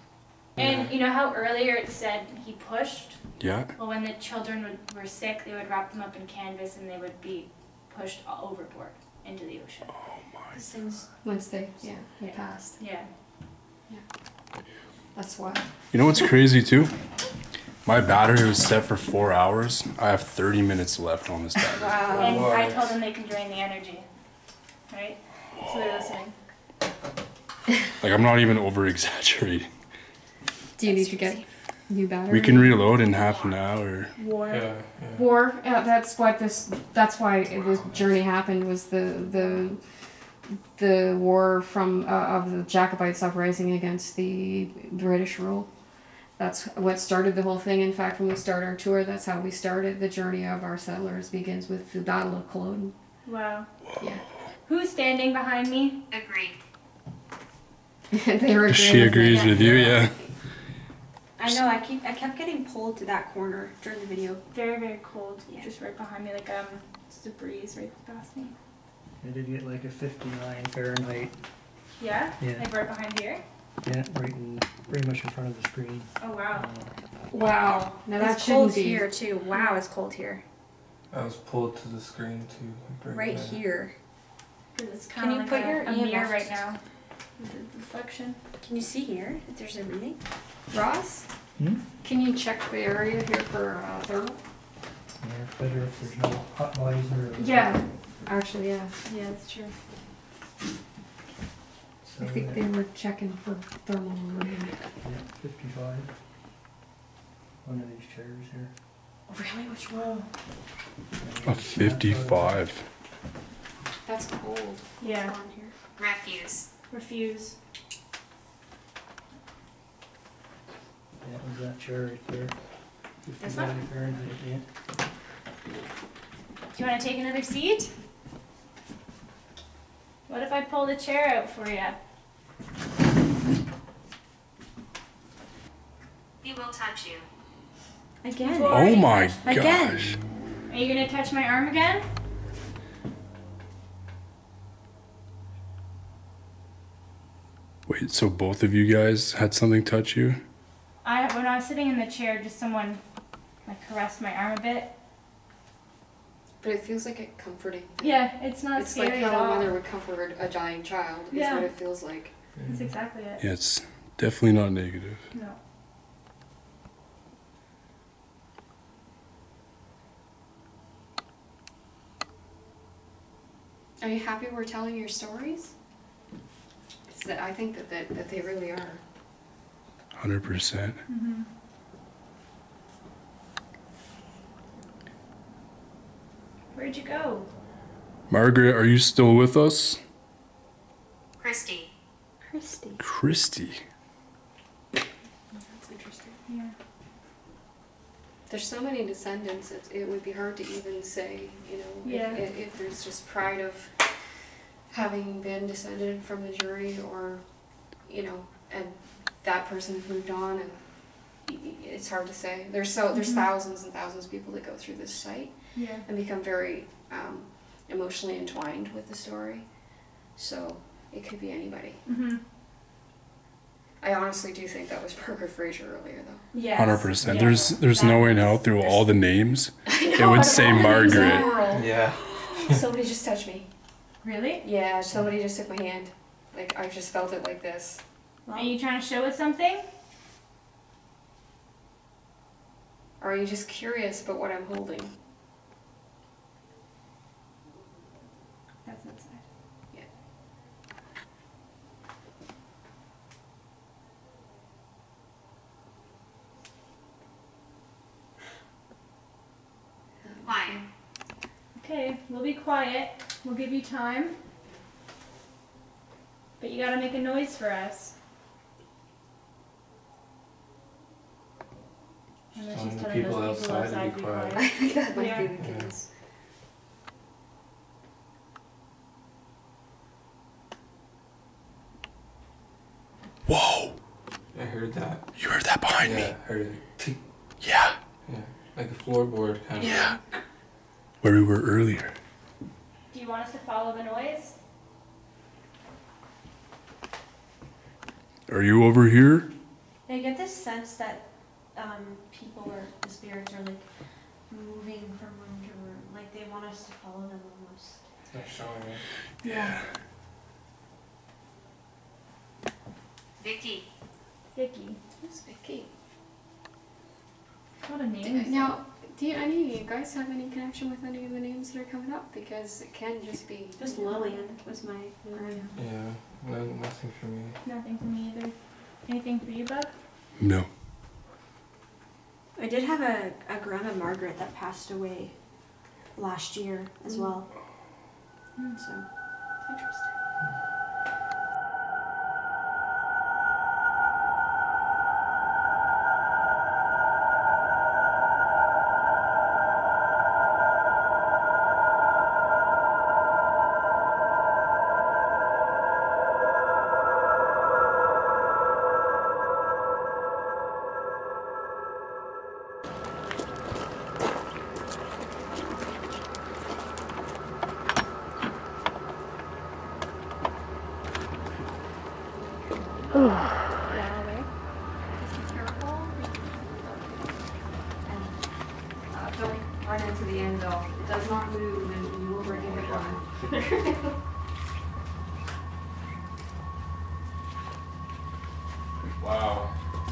And you know how earlier it said he pushed? Yeah. Well, when the children would, were sick, they would wrap them up in canvas and they would be pushed overboard into the ocean. Oh my Since Once they, yeah, they yeah. passed. Yeah. Yeah. That's wild. You know what's crazy too? My battery was set for four hours. I have thirty minutes left on this battery. Wow. And what? I told them they can drain the energy. Right? Whoa. So they're listening. Like, I'm not even over exaggerating. Do you need to get new battery? We can reload in half an hour. War. Yeah, yeah. War. Yeah, that's what this that's why this journey happened, was the the the war from uh, of the Jacobites uprising against the British rule. That's what started the whole thing. In fact, when we start our tour, that's how we started. The journey of our settlers begins with the Battle of Culloden. Wow. Yeah. Who's standing behind me? Agreed. They were she agrees with, with you, yeah. I know. I keep. I kept getting pulled to that corner during the video. Very, very cold. Yeah. Just right behind me, like um, just a breeze right past me. I did get like a fifty-nine Fahrenheit. Yeah? Yeah. Like right behind here? Yeah, right in, pretty much in front of the screen. Oh, wow. Uh, wow. Now that's cold be. Here, too. Wow, it's cold here. I was pulled to the screen, too. Right, right here. It's Can you like put a, your a mirror right now? The reflection. Can you see here if there's a reading? Ross? Hmm? Can you check the area here for uh, thermal? Yeah, better if there's no hot visor. Or yeah. Actually, yeah. Yeah, that's true. So I think they were checking for thermal reading. Yeah, fifty-five. One of these chairs here. Really? Which one? A fifty-five. That's cold. Yeah. What's on here? Refuse. Refuse. Yeah, it was that chair right there. fifty-five Fahrenheit, yeah. Do you want to take another seat? What if I pull the chair out for you? He will touch you. Again. Boy. Oh my gosh. Again. Are you going to touch my arm again? Wait, so both of you guys had something touch you? I, when I was sitting in the chair, just someone like caressed my arm a bit. But it feels like it comforting. Yeah, it's not it's scary like at all. It's like how a mother would comfort a dying child. Yeah. Is what it feels like. Yeah. That's exactly it. Yeah, it's definitely not negative. No. Are you happy we're telling your stories? It's that I think that, that, that they really are. one hundred percent. Mm-hmm. Where'd you go? Margaret, are you still with us? Christy. Christy. Christy. That's interesting. Yeah. There's so many descendants, it, it would be hard to even say, you know, yeah. if, if there's just pride of having been descended from the jury or, you know, and that person moved on, and it's hard to say. There's so there's mm-hmm. thousands and thousands of people that go through this site. Yeah. And become very um, emotionally entwined with the story. So it could be anybody. Mm-hmm. I honestly do think that was Margaret Fraser earlier, though. Yes. one hundred percent. Yeah. There's there's that no way in hell through there's... all the names. I know, it would say Margaret. Yeah. Somebody just touched me. Really? Yeah, somebody just took my hand. Like, I just felt it like this. Well, are you trying to show us something? Or are you just curious about what I'm holding? That's inside. Yeah. Why? Okay, we'll be quiet. We'll give you time. But you gotta make a noise for us. She's telling, she's telling the people outside to be, be quiet. I think that might be the case. Whoa! I heard that. You heard that behind yeah, me? Yeah, I heard it. Yeah. Yeah, like a floorboard kind yeah. of. Yeah. Where we were earlier. Do you want us to follow the noise? Are you over here? I get this sense that um, people or the spirits are like moving from room to room. Like they want us to follow them almost. They're showing me. Yeah. Vicky. Vicky. Who's Vicky? What a name. Now, do you, any of you guys have any connection with any of the names that are coming up? Because it can just be. Just Lillian was my. Lillian. Yeah. No, nothing for me. Nothing for me either. Anything for you, Bud? No. I did have a, a grandma Margaret that passed away last year as well. Mm. So, interesting.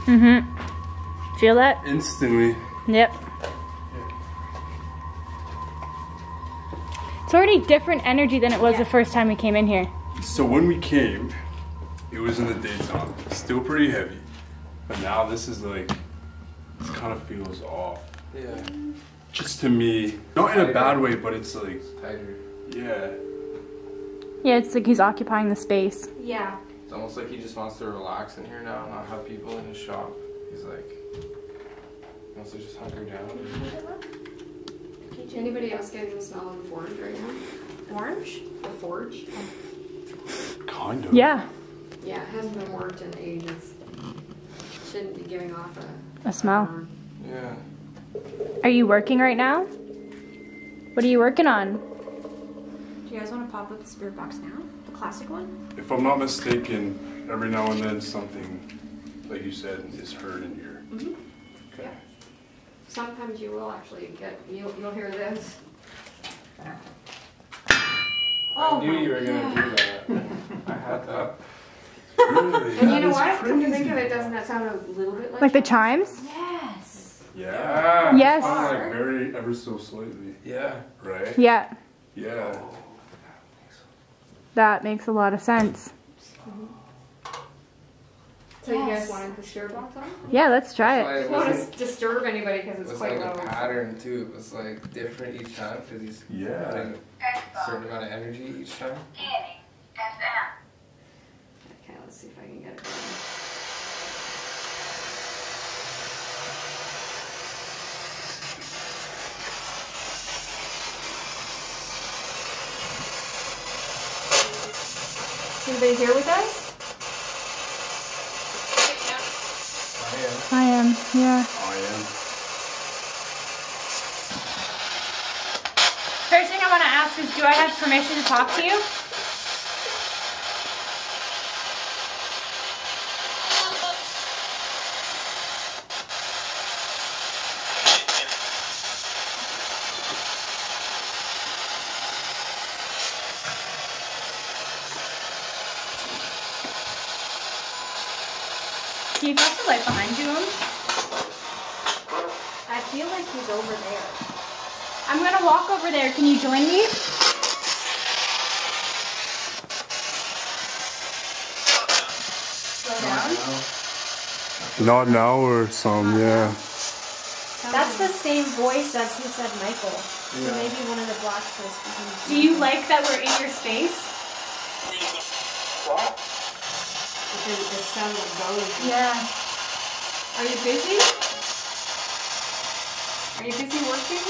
Mm-hmm. Feel that? Instantly. Yep. Yeah. It's already different energy than it was yeah. the first time we came in here. So when we came, it was in the daytime. Still pretty heavy. But now this is like, it kind of feels off. Yeah. Just to me, not in a bad way, but it's like, it's tighter. Yeah. Yeah, it's like he's occupying the space. Yeah. It's almost like he just wants to relax in here now, not have people in his shop. He's like, he wants to just hunker down. Did anybody else get the smell of orange right now? Orange? The forge? Kind of. Yeah. Yeah, it hasn't been worked in ages. Shouldn't be giving off a... A smell. Um, yeah. Are you working right now? What are you working on? Do you guys want to pop up the spirit box now? The classic one? If I'm not mistaken, every now and then something, like you said, is heard in here. Mm-hmm. Okay. Yeah. Sometimes you will actually get, you'll, you'll hear this. Oh, I knew you were going to do that. I had that. Really? And that, you know what? Crazy. Come to think of it, doesn't that sound a little bit like... Like the chimes? Yes. Yeah. Yes. Kind of like very, ever so slightly. Yeah. Right? Yeah. Yeah. That makes a lot of sense. Mm-hmm. So yes. You guys want to disturb box on? Yeah, let's try it. It won't disturb anybody because it's, it's quite like low. A pattern too. It was like different each time because he's yeah. putting a certain amount of energy each time. Okay, let's see if I can get it. Anybody here with us? I am. I am, yeah. I am. First thing I want to ask is, do I have permission to talk to you? Can you pass the light behind you, Mom? I feel like he's over there. I'm gonna walk over there. Can you join me? Slow down? Not now or some, yeah. That's the same voice as he said Michael. So yeah. Maybe one of the blocks was... Do you like that we're in your space? What? The, the sound of going. Yeah. Are you busy? Are you busy working? It's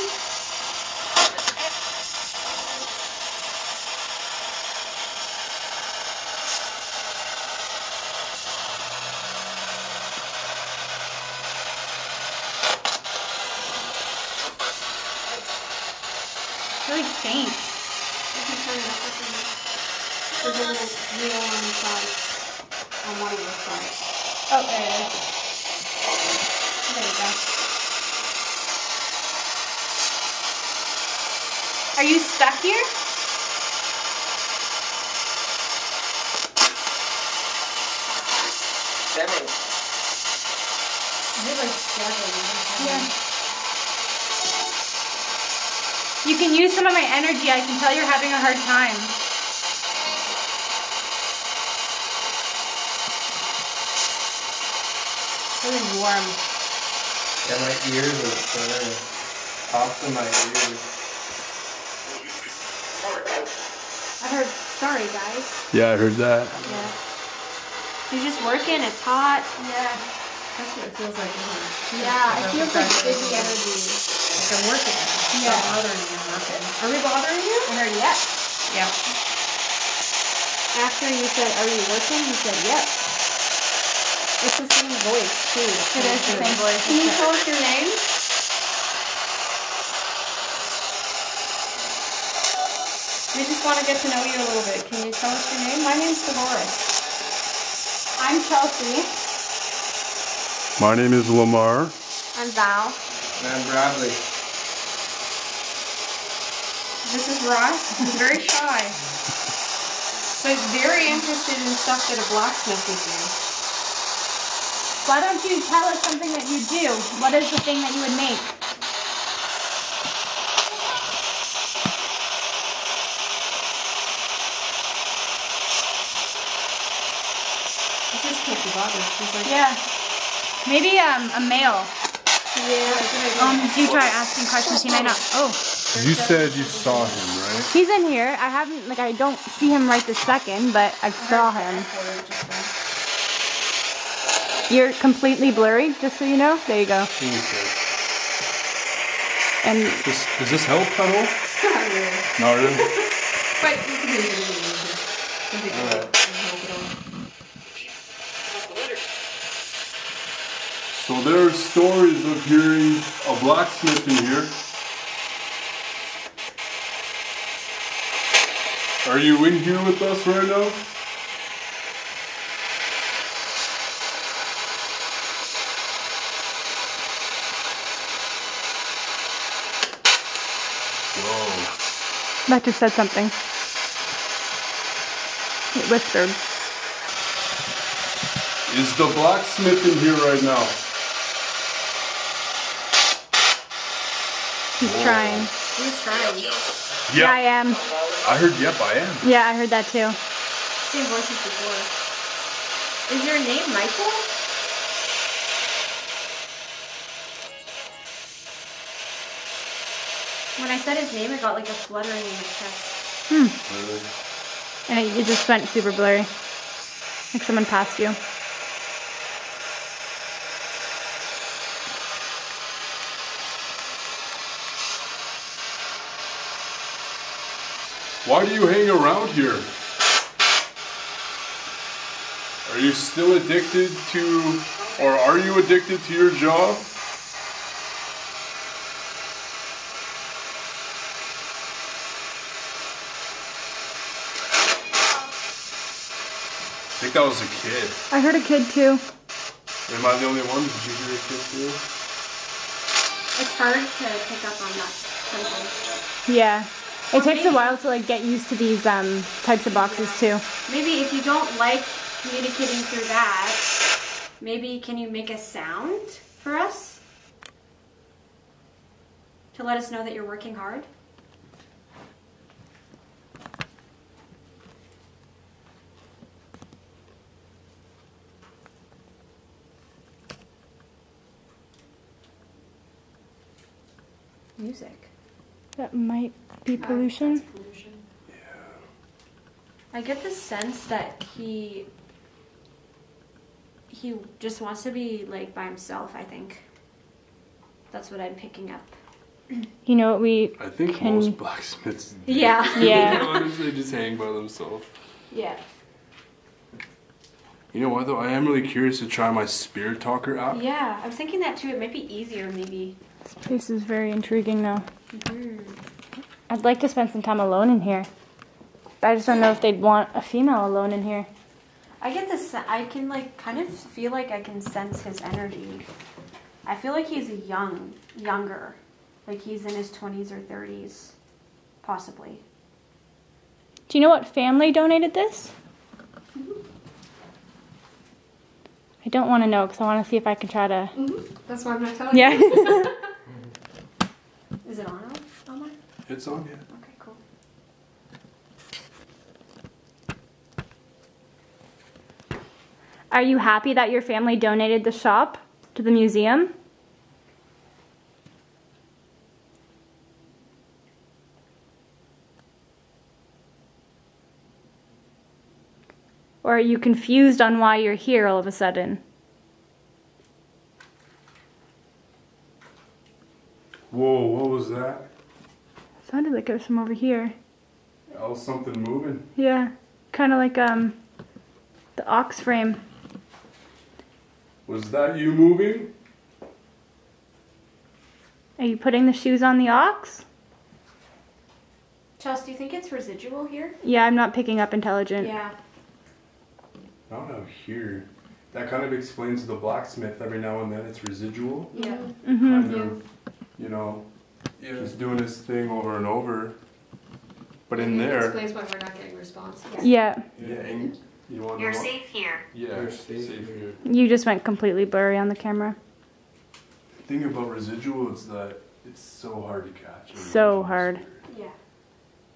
really faint. You can turn it up with me. There's a little wheel on the side. On one of the sides. Oh, there it is. There you go. Are you stuck here? Seven. You're like seven. Yeah. You can use some of my energy. I can tell you're having a hard time. Really warm. Yeah, my ears are burning. Pops in my ears. I heard, sorry guys. Yeah, I heard that. Yeah. You're just working, it's hot. Yeah. That's what it feels like. Yeah, yeah, it feels like busy energy. Like I'm working. Yeah. I'm bothering you, I'm working. Are we bothering you? I heard yep. Yeah. After you said, are you working? You said, yep. It's the same voice, too. It is the same voice. Can you tell us your name? We just want to get to know you a little bit. Can you tell us your name? My name's Dolores. I'm Chelsey. My name is Lomar. I'm Val. And I'm Bradley. This is Ross. He's very shy. But very interested in stuff that a blacksmith would do. Why don't you tell us something that you do? What is the thing that you would make? I just can't be bothered. She's like, yeah. Maybe um, a male. Yeah. Um, if you try asking questions, he might not. Oh. You said you saw him, right? He's in here. I haven't, like, I don't see him right this second, but I saw him. You're completely blurry, just so you know. There you go. Jesus. And does, does this help at all? Not really. Not really? But you can do it. All right. So there are stories of hearing a blacksmith in here. Are you in here with us right now? That just said something. It whispered. Is the blacksmith in here right now? He's Whoa. trying. He's trying. Yep. Yeah, I am. I heard, yep, I am. Yeah, I heard that too. Same voices before. Is your name Michael? When I said his name, I got like a fluttering in the chest. Hmm. Really? And it, it just went super blurry. Like someone passed you. Why do you hang around here? Are you still addicted to, or are you addicted to your job? I think that was a kid. I heard a kid too. Am I the only one? Did you hear a kid too? It's hard to pick up on that sometimes. Yeah. It or takes maybe, a while to like get used to these um, types of boxes yeah. too. Maybe if you don't like communicating through that, Maybe can you make a sound for us to let us know that you're working hard? Music. That might be pollution. Uh, that's pollution. Yeah. I get the sense that he he just wants to be like by himself. I think that's what I'm picking up. You know what we? I think can... most blacksmiths. Do. Yeah. Yeah. They honestly just hang by themselves. Yeah. You know what though? I am really curious to try my spirit talker app. Yeah, I was thinking that too. It might be easier, maybe. This place is very intriguing now. Mm-hmm. I'd like to spend some time alone in here. I just don't know if they'd want a female alone in here. I get this, I can like, kind of feel like I can sense his energy. I feel like he's young, younger. Like he's in his twenties or thirties, possibly. Do you know what family donated this? Mm-hmm. I don't want to know because I want to see if I can try to... Mm-hmm. That's why I'm not telling yeah. you. Yeah. Is it on? Omar? It's on, yeah. Okay, cool. Are you happy that your family donated the shop to the museum? Or are you confused on why you're here all of a sudden? Whoa, what was that? It sounded like it was from over here. Oh, something moving. Yeah, kind of like um, the ox frame. Was that you moving? Are you putting the shoes on the ox? Chelsey, do you think it's residual here? Yeah, I'm not picking up intelligent. Yeah. I don't know here. That kind of explains the blacksmith every now and then. It's residual. Yeah. Mm-hmm. Kind of. Yeah. You know, yeah. Just doing this thing over and over. But in there... It explains why we're not getting response. Yeah. Yeah. yeah and you want You're safe here. Yeah, you're safe here. You just went completely blurry on the camera. The thing about residual is that it's so hard to catch. So hard. Spirit. Yeah.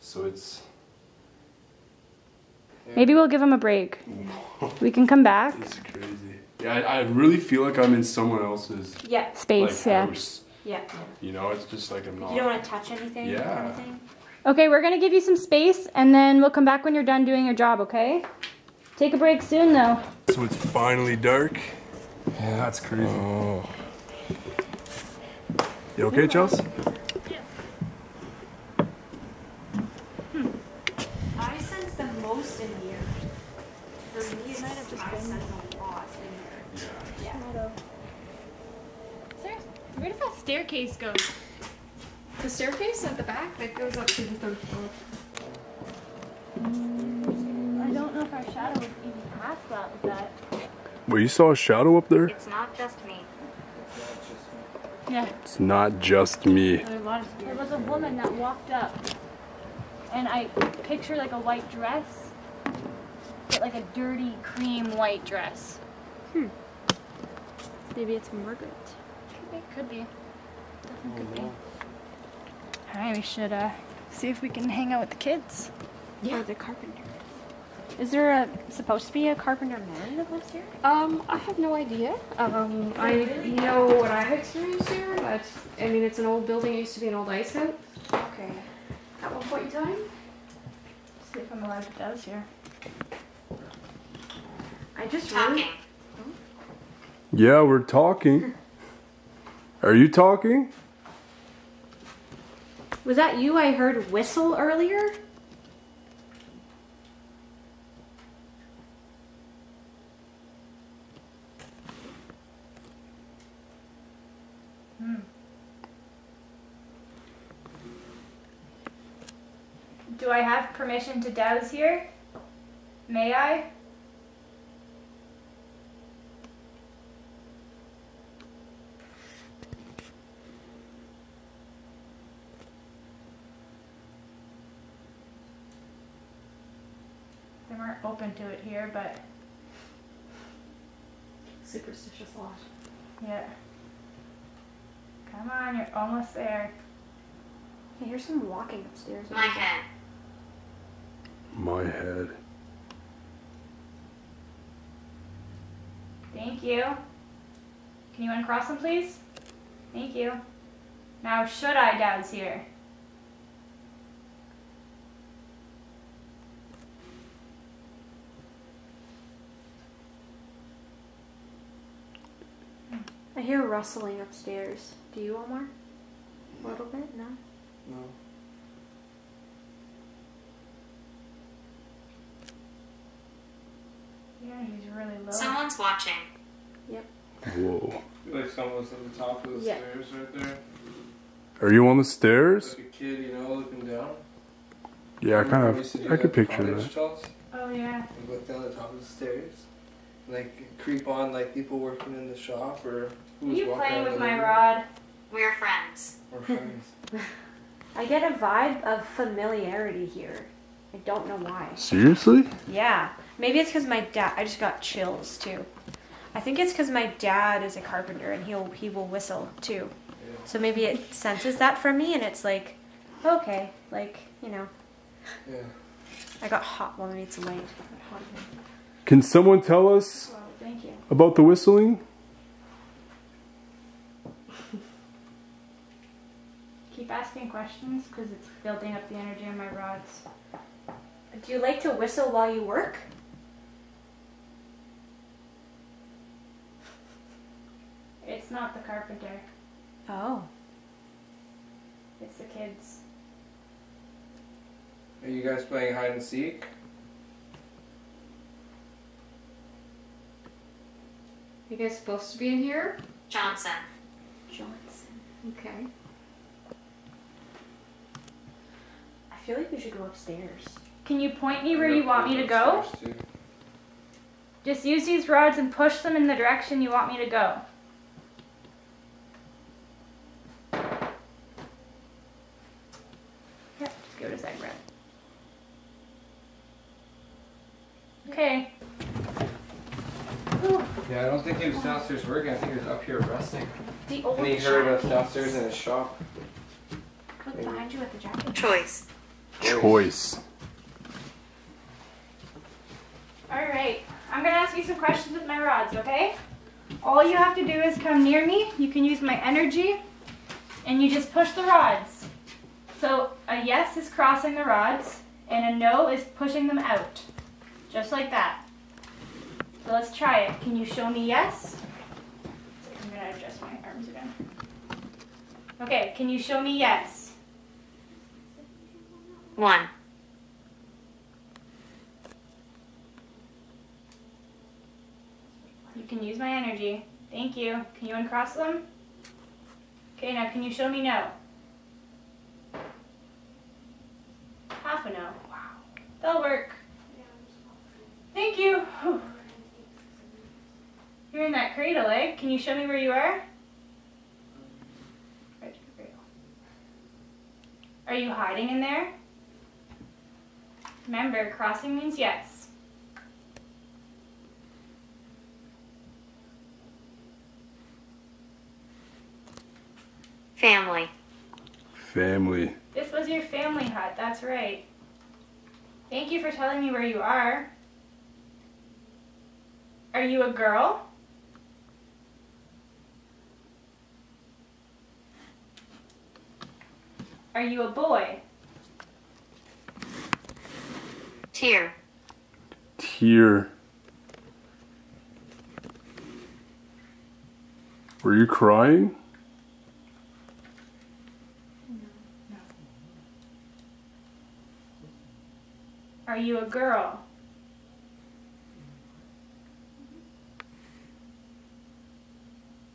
So it's... Maybe we'll give him a break. We can come back. It's crazy. Yeah, I, I really feel like I'm in someone else's... Yeah. Space, like, yeah. House. Yeah. You know, it's just like I'm not... You don't want to touch anything? Yeah. Or anything? Okay, we're going to give you some space, and then we'll come back when you're done doing your job, okay? Take a break soon, though. So it's finally dark. Yeah, that's crazy. Oh. You okay, Chelsey? Yeah. Hmm. I sense the most in here. For me, I sense a lot in here. Yeah. yeah. Where did that staircase go? The staircase at the back that goes up to the third floor. I don't know if our shadow is even past that with that. Wait, you saw a shadow up there? It's not just me. Yeah. It's not just me. There, a lot of there was a woman that walked up. And I picture like a white dress. But like a dirty cream white dress. Hmm. Maybe it's Margaret. It could be. Definitely could be. Alright, we should uh, see if we can hang out with the kids. Yeah. Or the carpenter. Is there a, supposed to be a carpenter man that lives here? Um, I have no idea. Um, I know what I've experienced here, but I mean, it's an old building. It used to be an old ice house. Okay. At one point in time? See if I'm allowed to does here. I just really... Talking. Hmm? Yeah, we're talking. Are you talking? Was that you I heard whistle earlier? Hmm. Do I have permission to douse here? May I? Open to it here, but superstitious lot. Yeah. Come on, you're almost there. I hear someone walking upstairs. My head. My head. Thank you. Can you uncross them, please? Thank you. Now should I doubts here? I hear rustling upstairs. Do you, Omar? A little bit? No? No. Yeah, he's really low. Someone's watching. Yep. Whoa. I feel like someone's at the top of the yeah. stairs right there. Are you on the stairs? Like a kid, you know, looking down. Yeah, I kind of, I, I could picture that. Shots? Oh, yeah. You look down the top of the stairs. Like, creep on, like, people working in the shop, or who's you walking playing with my room? Rod. We're friends. We're friends. I get a vibe of familiarity here. I don't know why. Seriously? Yeah. Maybe it's because my dad, I just got chills, too. I think it's because my dad is a carpenter, and he'll, he will whistle, too. So maybe it senses that from me, and it's like, okay, like, you know. Yeah. I got hot. Well, maybe it's light. I got hot. Can someone tell us well, thank you. about the whistling? Keep asking questions, because it's building up the energy on my rods. Do you like to whistle while you work? It's not the carpenter. Oh. It's the kids. Are you guys playing hide and seek? You guys supposed to be in here? Johnson. Johnson. Okay. I feel like we should go upstairs. Can you point me where you want me to go? Too. Just use these rods and push them in the direction you want me to go. Okay. Ooh. Yeah, I don't think he was downstairs working. I think he was up here resting. The old and he heard us downstairs in his shop. Look Maybe. behind you at the jacket. Choice. Choice. Alright, I'm going to ask you some questions with my rods, okay? All you have to do is come near me. You can use my energy. And you just push the rods. So a yes is crossing the rods. And a no is pushing them out. Just like that. So let's try it. Can you show me yes? I'm going to adjust my arms again. Okay, can you show me yes? One. You can use my energy. Thank you. Can you uncross them? Okay, now can you show me no? Half a no. Wow. That'll work. Thank you. Whew. You're in that cradle, eh? Can you show me where you are? Right to the cradle. Are you hiding in there? Remember, crossing means yes. Family. Family. This was your family hut, that's right. Thank you for telling me where you are. Are you a girl? Are you a boy? Tear. Tear. Were you crying? No. No. Are you a girl?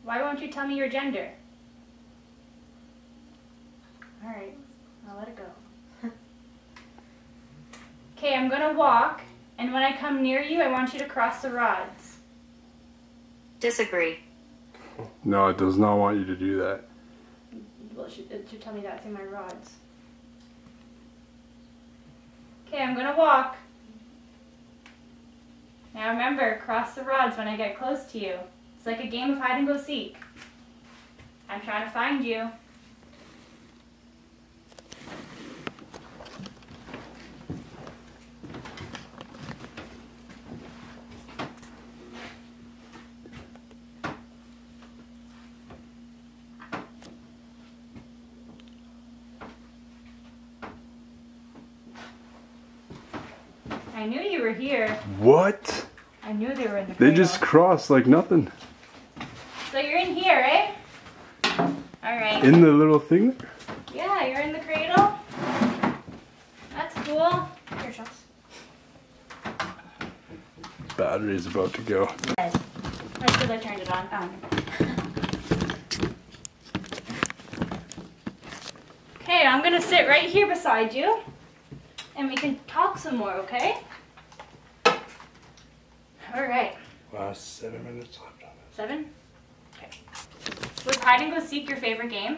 Why won't you tell me your gender? Alright, I'll let it go. Okay, I'm gonna walk, and when I come near you, I want you to cross the rods. Disagree. No, it does not want you to do that. Well, it should, it should tell me that through my rods. Okay, I'm gonna walk. Now remember, cross the rods when I get close to you. It's like a game of hide and go seek. I'm trying to find you. I knew you were here. What? I knew they were in the cradle. They just crossed like nothing. So you're in here, eh? Alright. In the little thing there? Yeah, you're in the cradle. That's cool. Here, Chelsey. Battery's about to go. That's because I turned it on. Oh. Okay, I'm going to sit right here beside you. And we can talk some more, okay? All right. Wow, seven minutes left on this. Seven? Okay. Was hide and go seek your favorite game?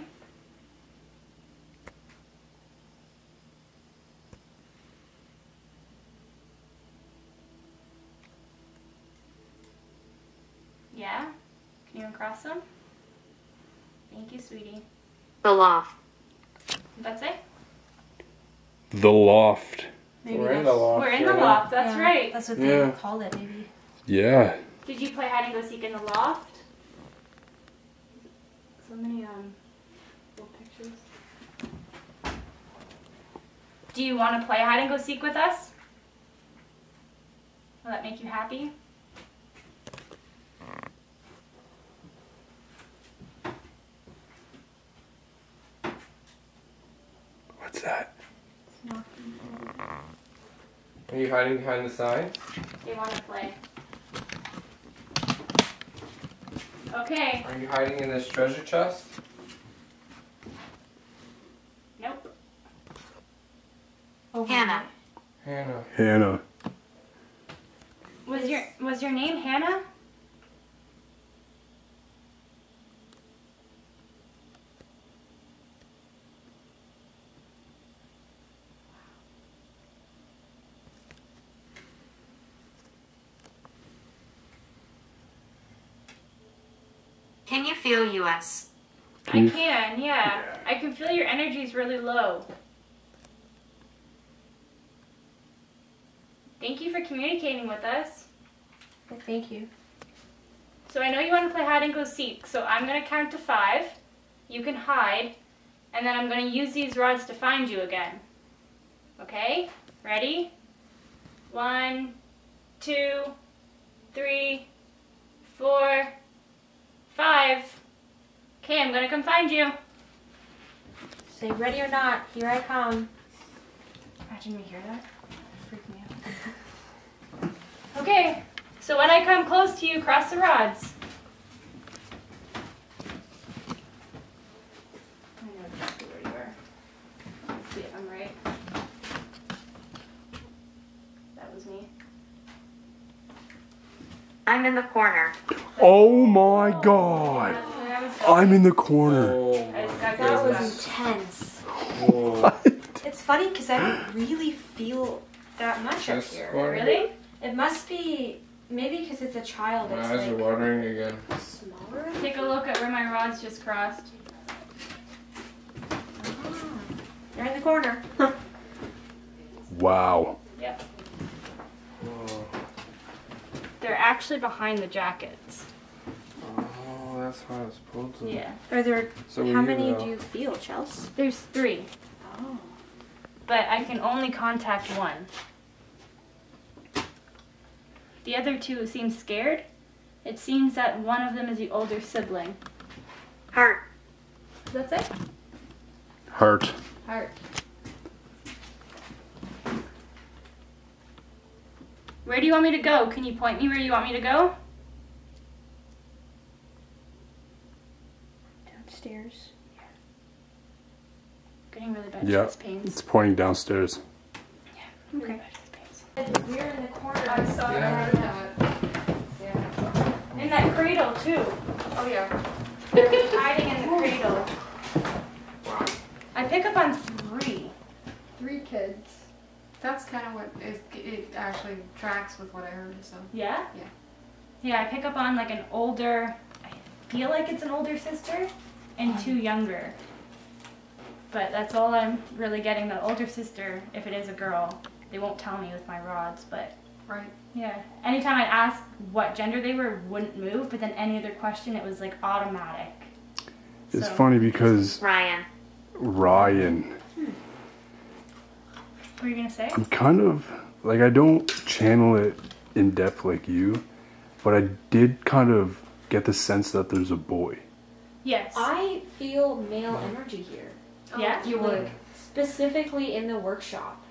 Yeah? Can you uncross them? Thank you, sweetie. The loft. What'd that say? The loft. Maybe We're in the loft. We're in the loft, that's yeah. right. That's what they yeah. called it, maybe. Yeah. Did you play hide and go seek in the loft? So many um, little pictures. Do you want to play hide and go seek with us? Will that make you happy? What's that? Are you hiding behind the sign? They want to play. Okay. Are you hiding in this treasure chest? Nope. Over Hannah. Hannah. Hannah. Was your was your name Hannah? Can you feel us? I can, yeah. I can feel your energy's really low. Thank you for communicating with us. Thank you. So I know you want to play hide and go seek, so I'm going to count to five. You can hide, and then I'm going to use these rods to find you again. Okay? Ready? One, two, three, four, five. Okay, I'm gonna come find you. Say ready or not, here I come. Imagine we hear that. Freak me out. Okay, so when I come close to you, cross the rods. I know exactly where you are. Let's see if I'm right. That was me. I'm in the corner. Oh my god! I'm in the corner. That was intense. What? It's funny because I don't really feel that much up here. Really? It must be, maybe because it's a child. My eyes are watering again. Smaller? Take a look at where my rods just crossed. They're in the corner. Wow. Yep. They're actually behind the jackets. Oh, that's how it's pulled to. Yeah. Are there, so how many you, uh, do you feel, Chelsey? There's three. Oh. But I can only contact one. The other two seem scared. It seems that one of them is the older sibling. Heart. That's it? Heart. Heart. Where do you want me to go? Can you point me where you want me to go? Downstairs. Yeah. Getting really bad yeah, chest pains. It's pointing downstairs. Yeah, really okay. bad chest pains. We're in the corner. I saw yeah. that. Yeah. In that cradle too. Oh yeah. They're hiding in the cradle. Wow. I pick up on three. Three kids. That's kind of what, it, it actually tracks with what I heard, so. Yeah? Yeah. Yeah, I pick up on like an older, I feel like it's an older sister and two younger. But that's all I'm really getting. The older sister, if it is a girl, they won't tell me with my rods, but right. Yeah. Anytime I asked what gender they were, wouldn't move, but then any other question, it was like automatic. It's so funny because Ryan. Ryan. Hmm. What were you gonna say? I'm kind of like, I don't channel it in depth like you, but I did kind of get the sense that there's a boy. Yes. I feel male energy here. Oh, yeah, you would. Specifically in the workshop.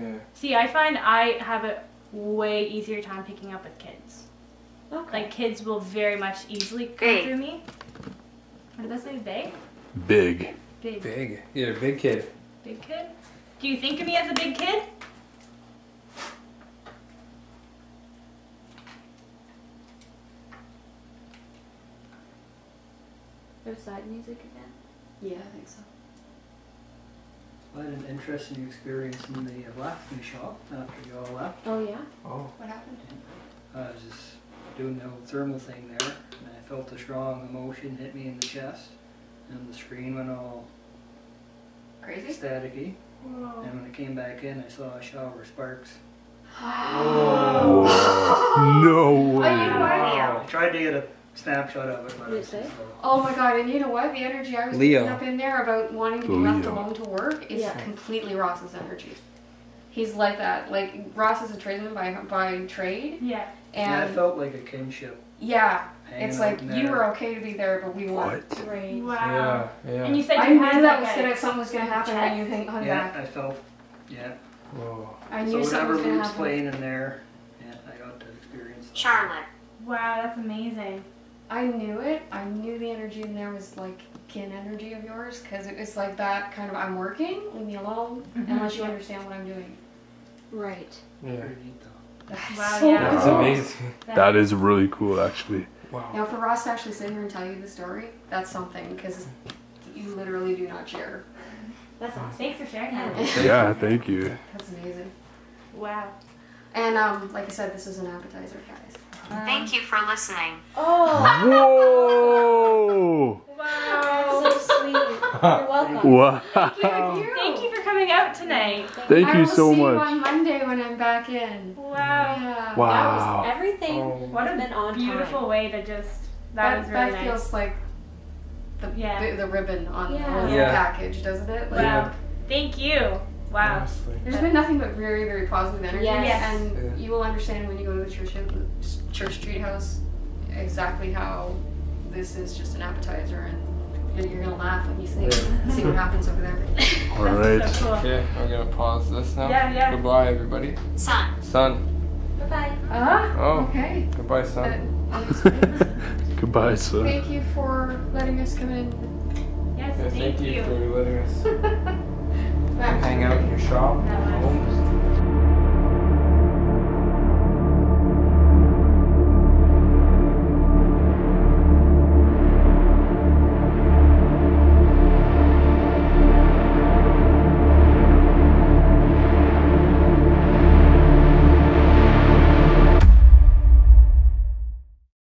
Yeah. See, I find I have a way easier time picking up with kids. Okay. Like, kids will very much easily come hey. through me. What does that say? They? Big. Big. Big. You're a big kid. Big kid? Do you think of me as a big kid? There's side music again? Yeah, I think so. I had an interesting experience in the blacksmith shop after you all left. Oh, yeah? Oh. What happened? I was just doing the old thermal thing there, and I felt a strong emotion hit me in the chest, and the screen went all crazy, staticky. Whoa. And when I came back in, I saw a shower of sparks. Oh. Oh. No way! Oh, you know wow. I tried to get a snapshot of it. What did it say? Oh my god, and you know what? The energy I was Leo. picking up in there about wanting to be left alone to work is yeah. completely Ross's energy. He's like that. Like, Ross is a tradesman by, by trade. Yeah. And yeah, I felt like a kinship. Yeah. It's like, you there. were okay to be there, but we weren't. Right. Wow. Yeah, yeah. And you said you I had knew that was gonna, something was going to happen when you hung yeah, back. I felt, yeah. Whoa. I knew so something was going to happen. playing in there, yeah, I got to experience that. Charlotte. Wow, that's amazing. I knew it. I knew the energy in there was like kin energy of yours, because it was like that kind of, I'm working, leave me alone, mm-hmm. unless you understand what I'm doing. Right. Yeah. That's wow, so yeah. That's cool. amazing. That is really cool, actually. Wow. Now, for Ross to actually sit here and tell you the story, that's something, because you literally do not share. That's awesome. Thanks for sharing that. Yeah, thank you. That's amazing. Wow. And um, like I said, this is an appetizer, guys. Um, Thank you for listening. Oh! Whoa! Wow! That's so sweet. You're welcome. Wow. Thank you. Thank you for coming out tonight. Thank, Thank you so much. I will see you on Monday when I'm back in. Wow! Yeah. Wow! That was everything. Oh. What a been on beautiful time. way to just. That, that is really that nice. feels like the yeah. the ribbon on the yeah. yeah. package, doesn't it? Like, wow! Yeah. Thank you. Wow. Honestly. There's been nothing but very, very positive energy. Yes. Yes. And you will understand when you go to the church, church street house exactly how this is just an appetizer, and you're, you're going to laugh when you see, yeah. see what happens over there. All right. So cool. Okay, I'm going to pause this now. Yeah, yeah. Goodbye, everybody. Son. Son. Goodbye. Uh-huh. Oh, okay. Goodbye, son. But, goodbye, son. Thank you for letting us come in. Yes, yeah, thank, thank you. Thank you for letting us. Hang out in your shop.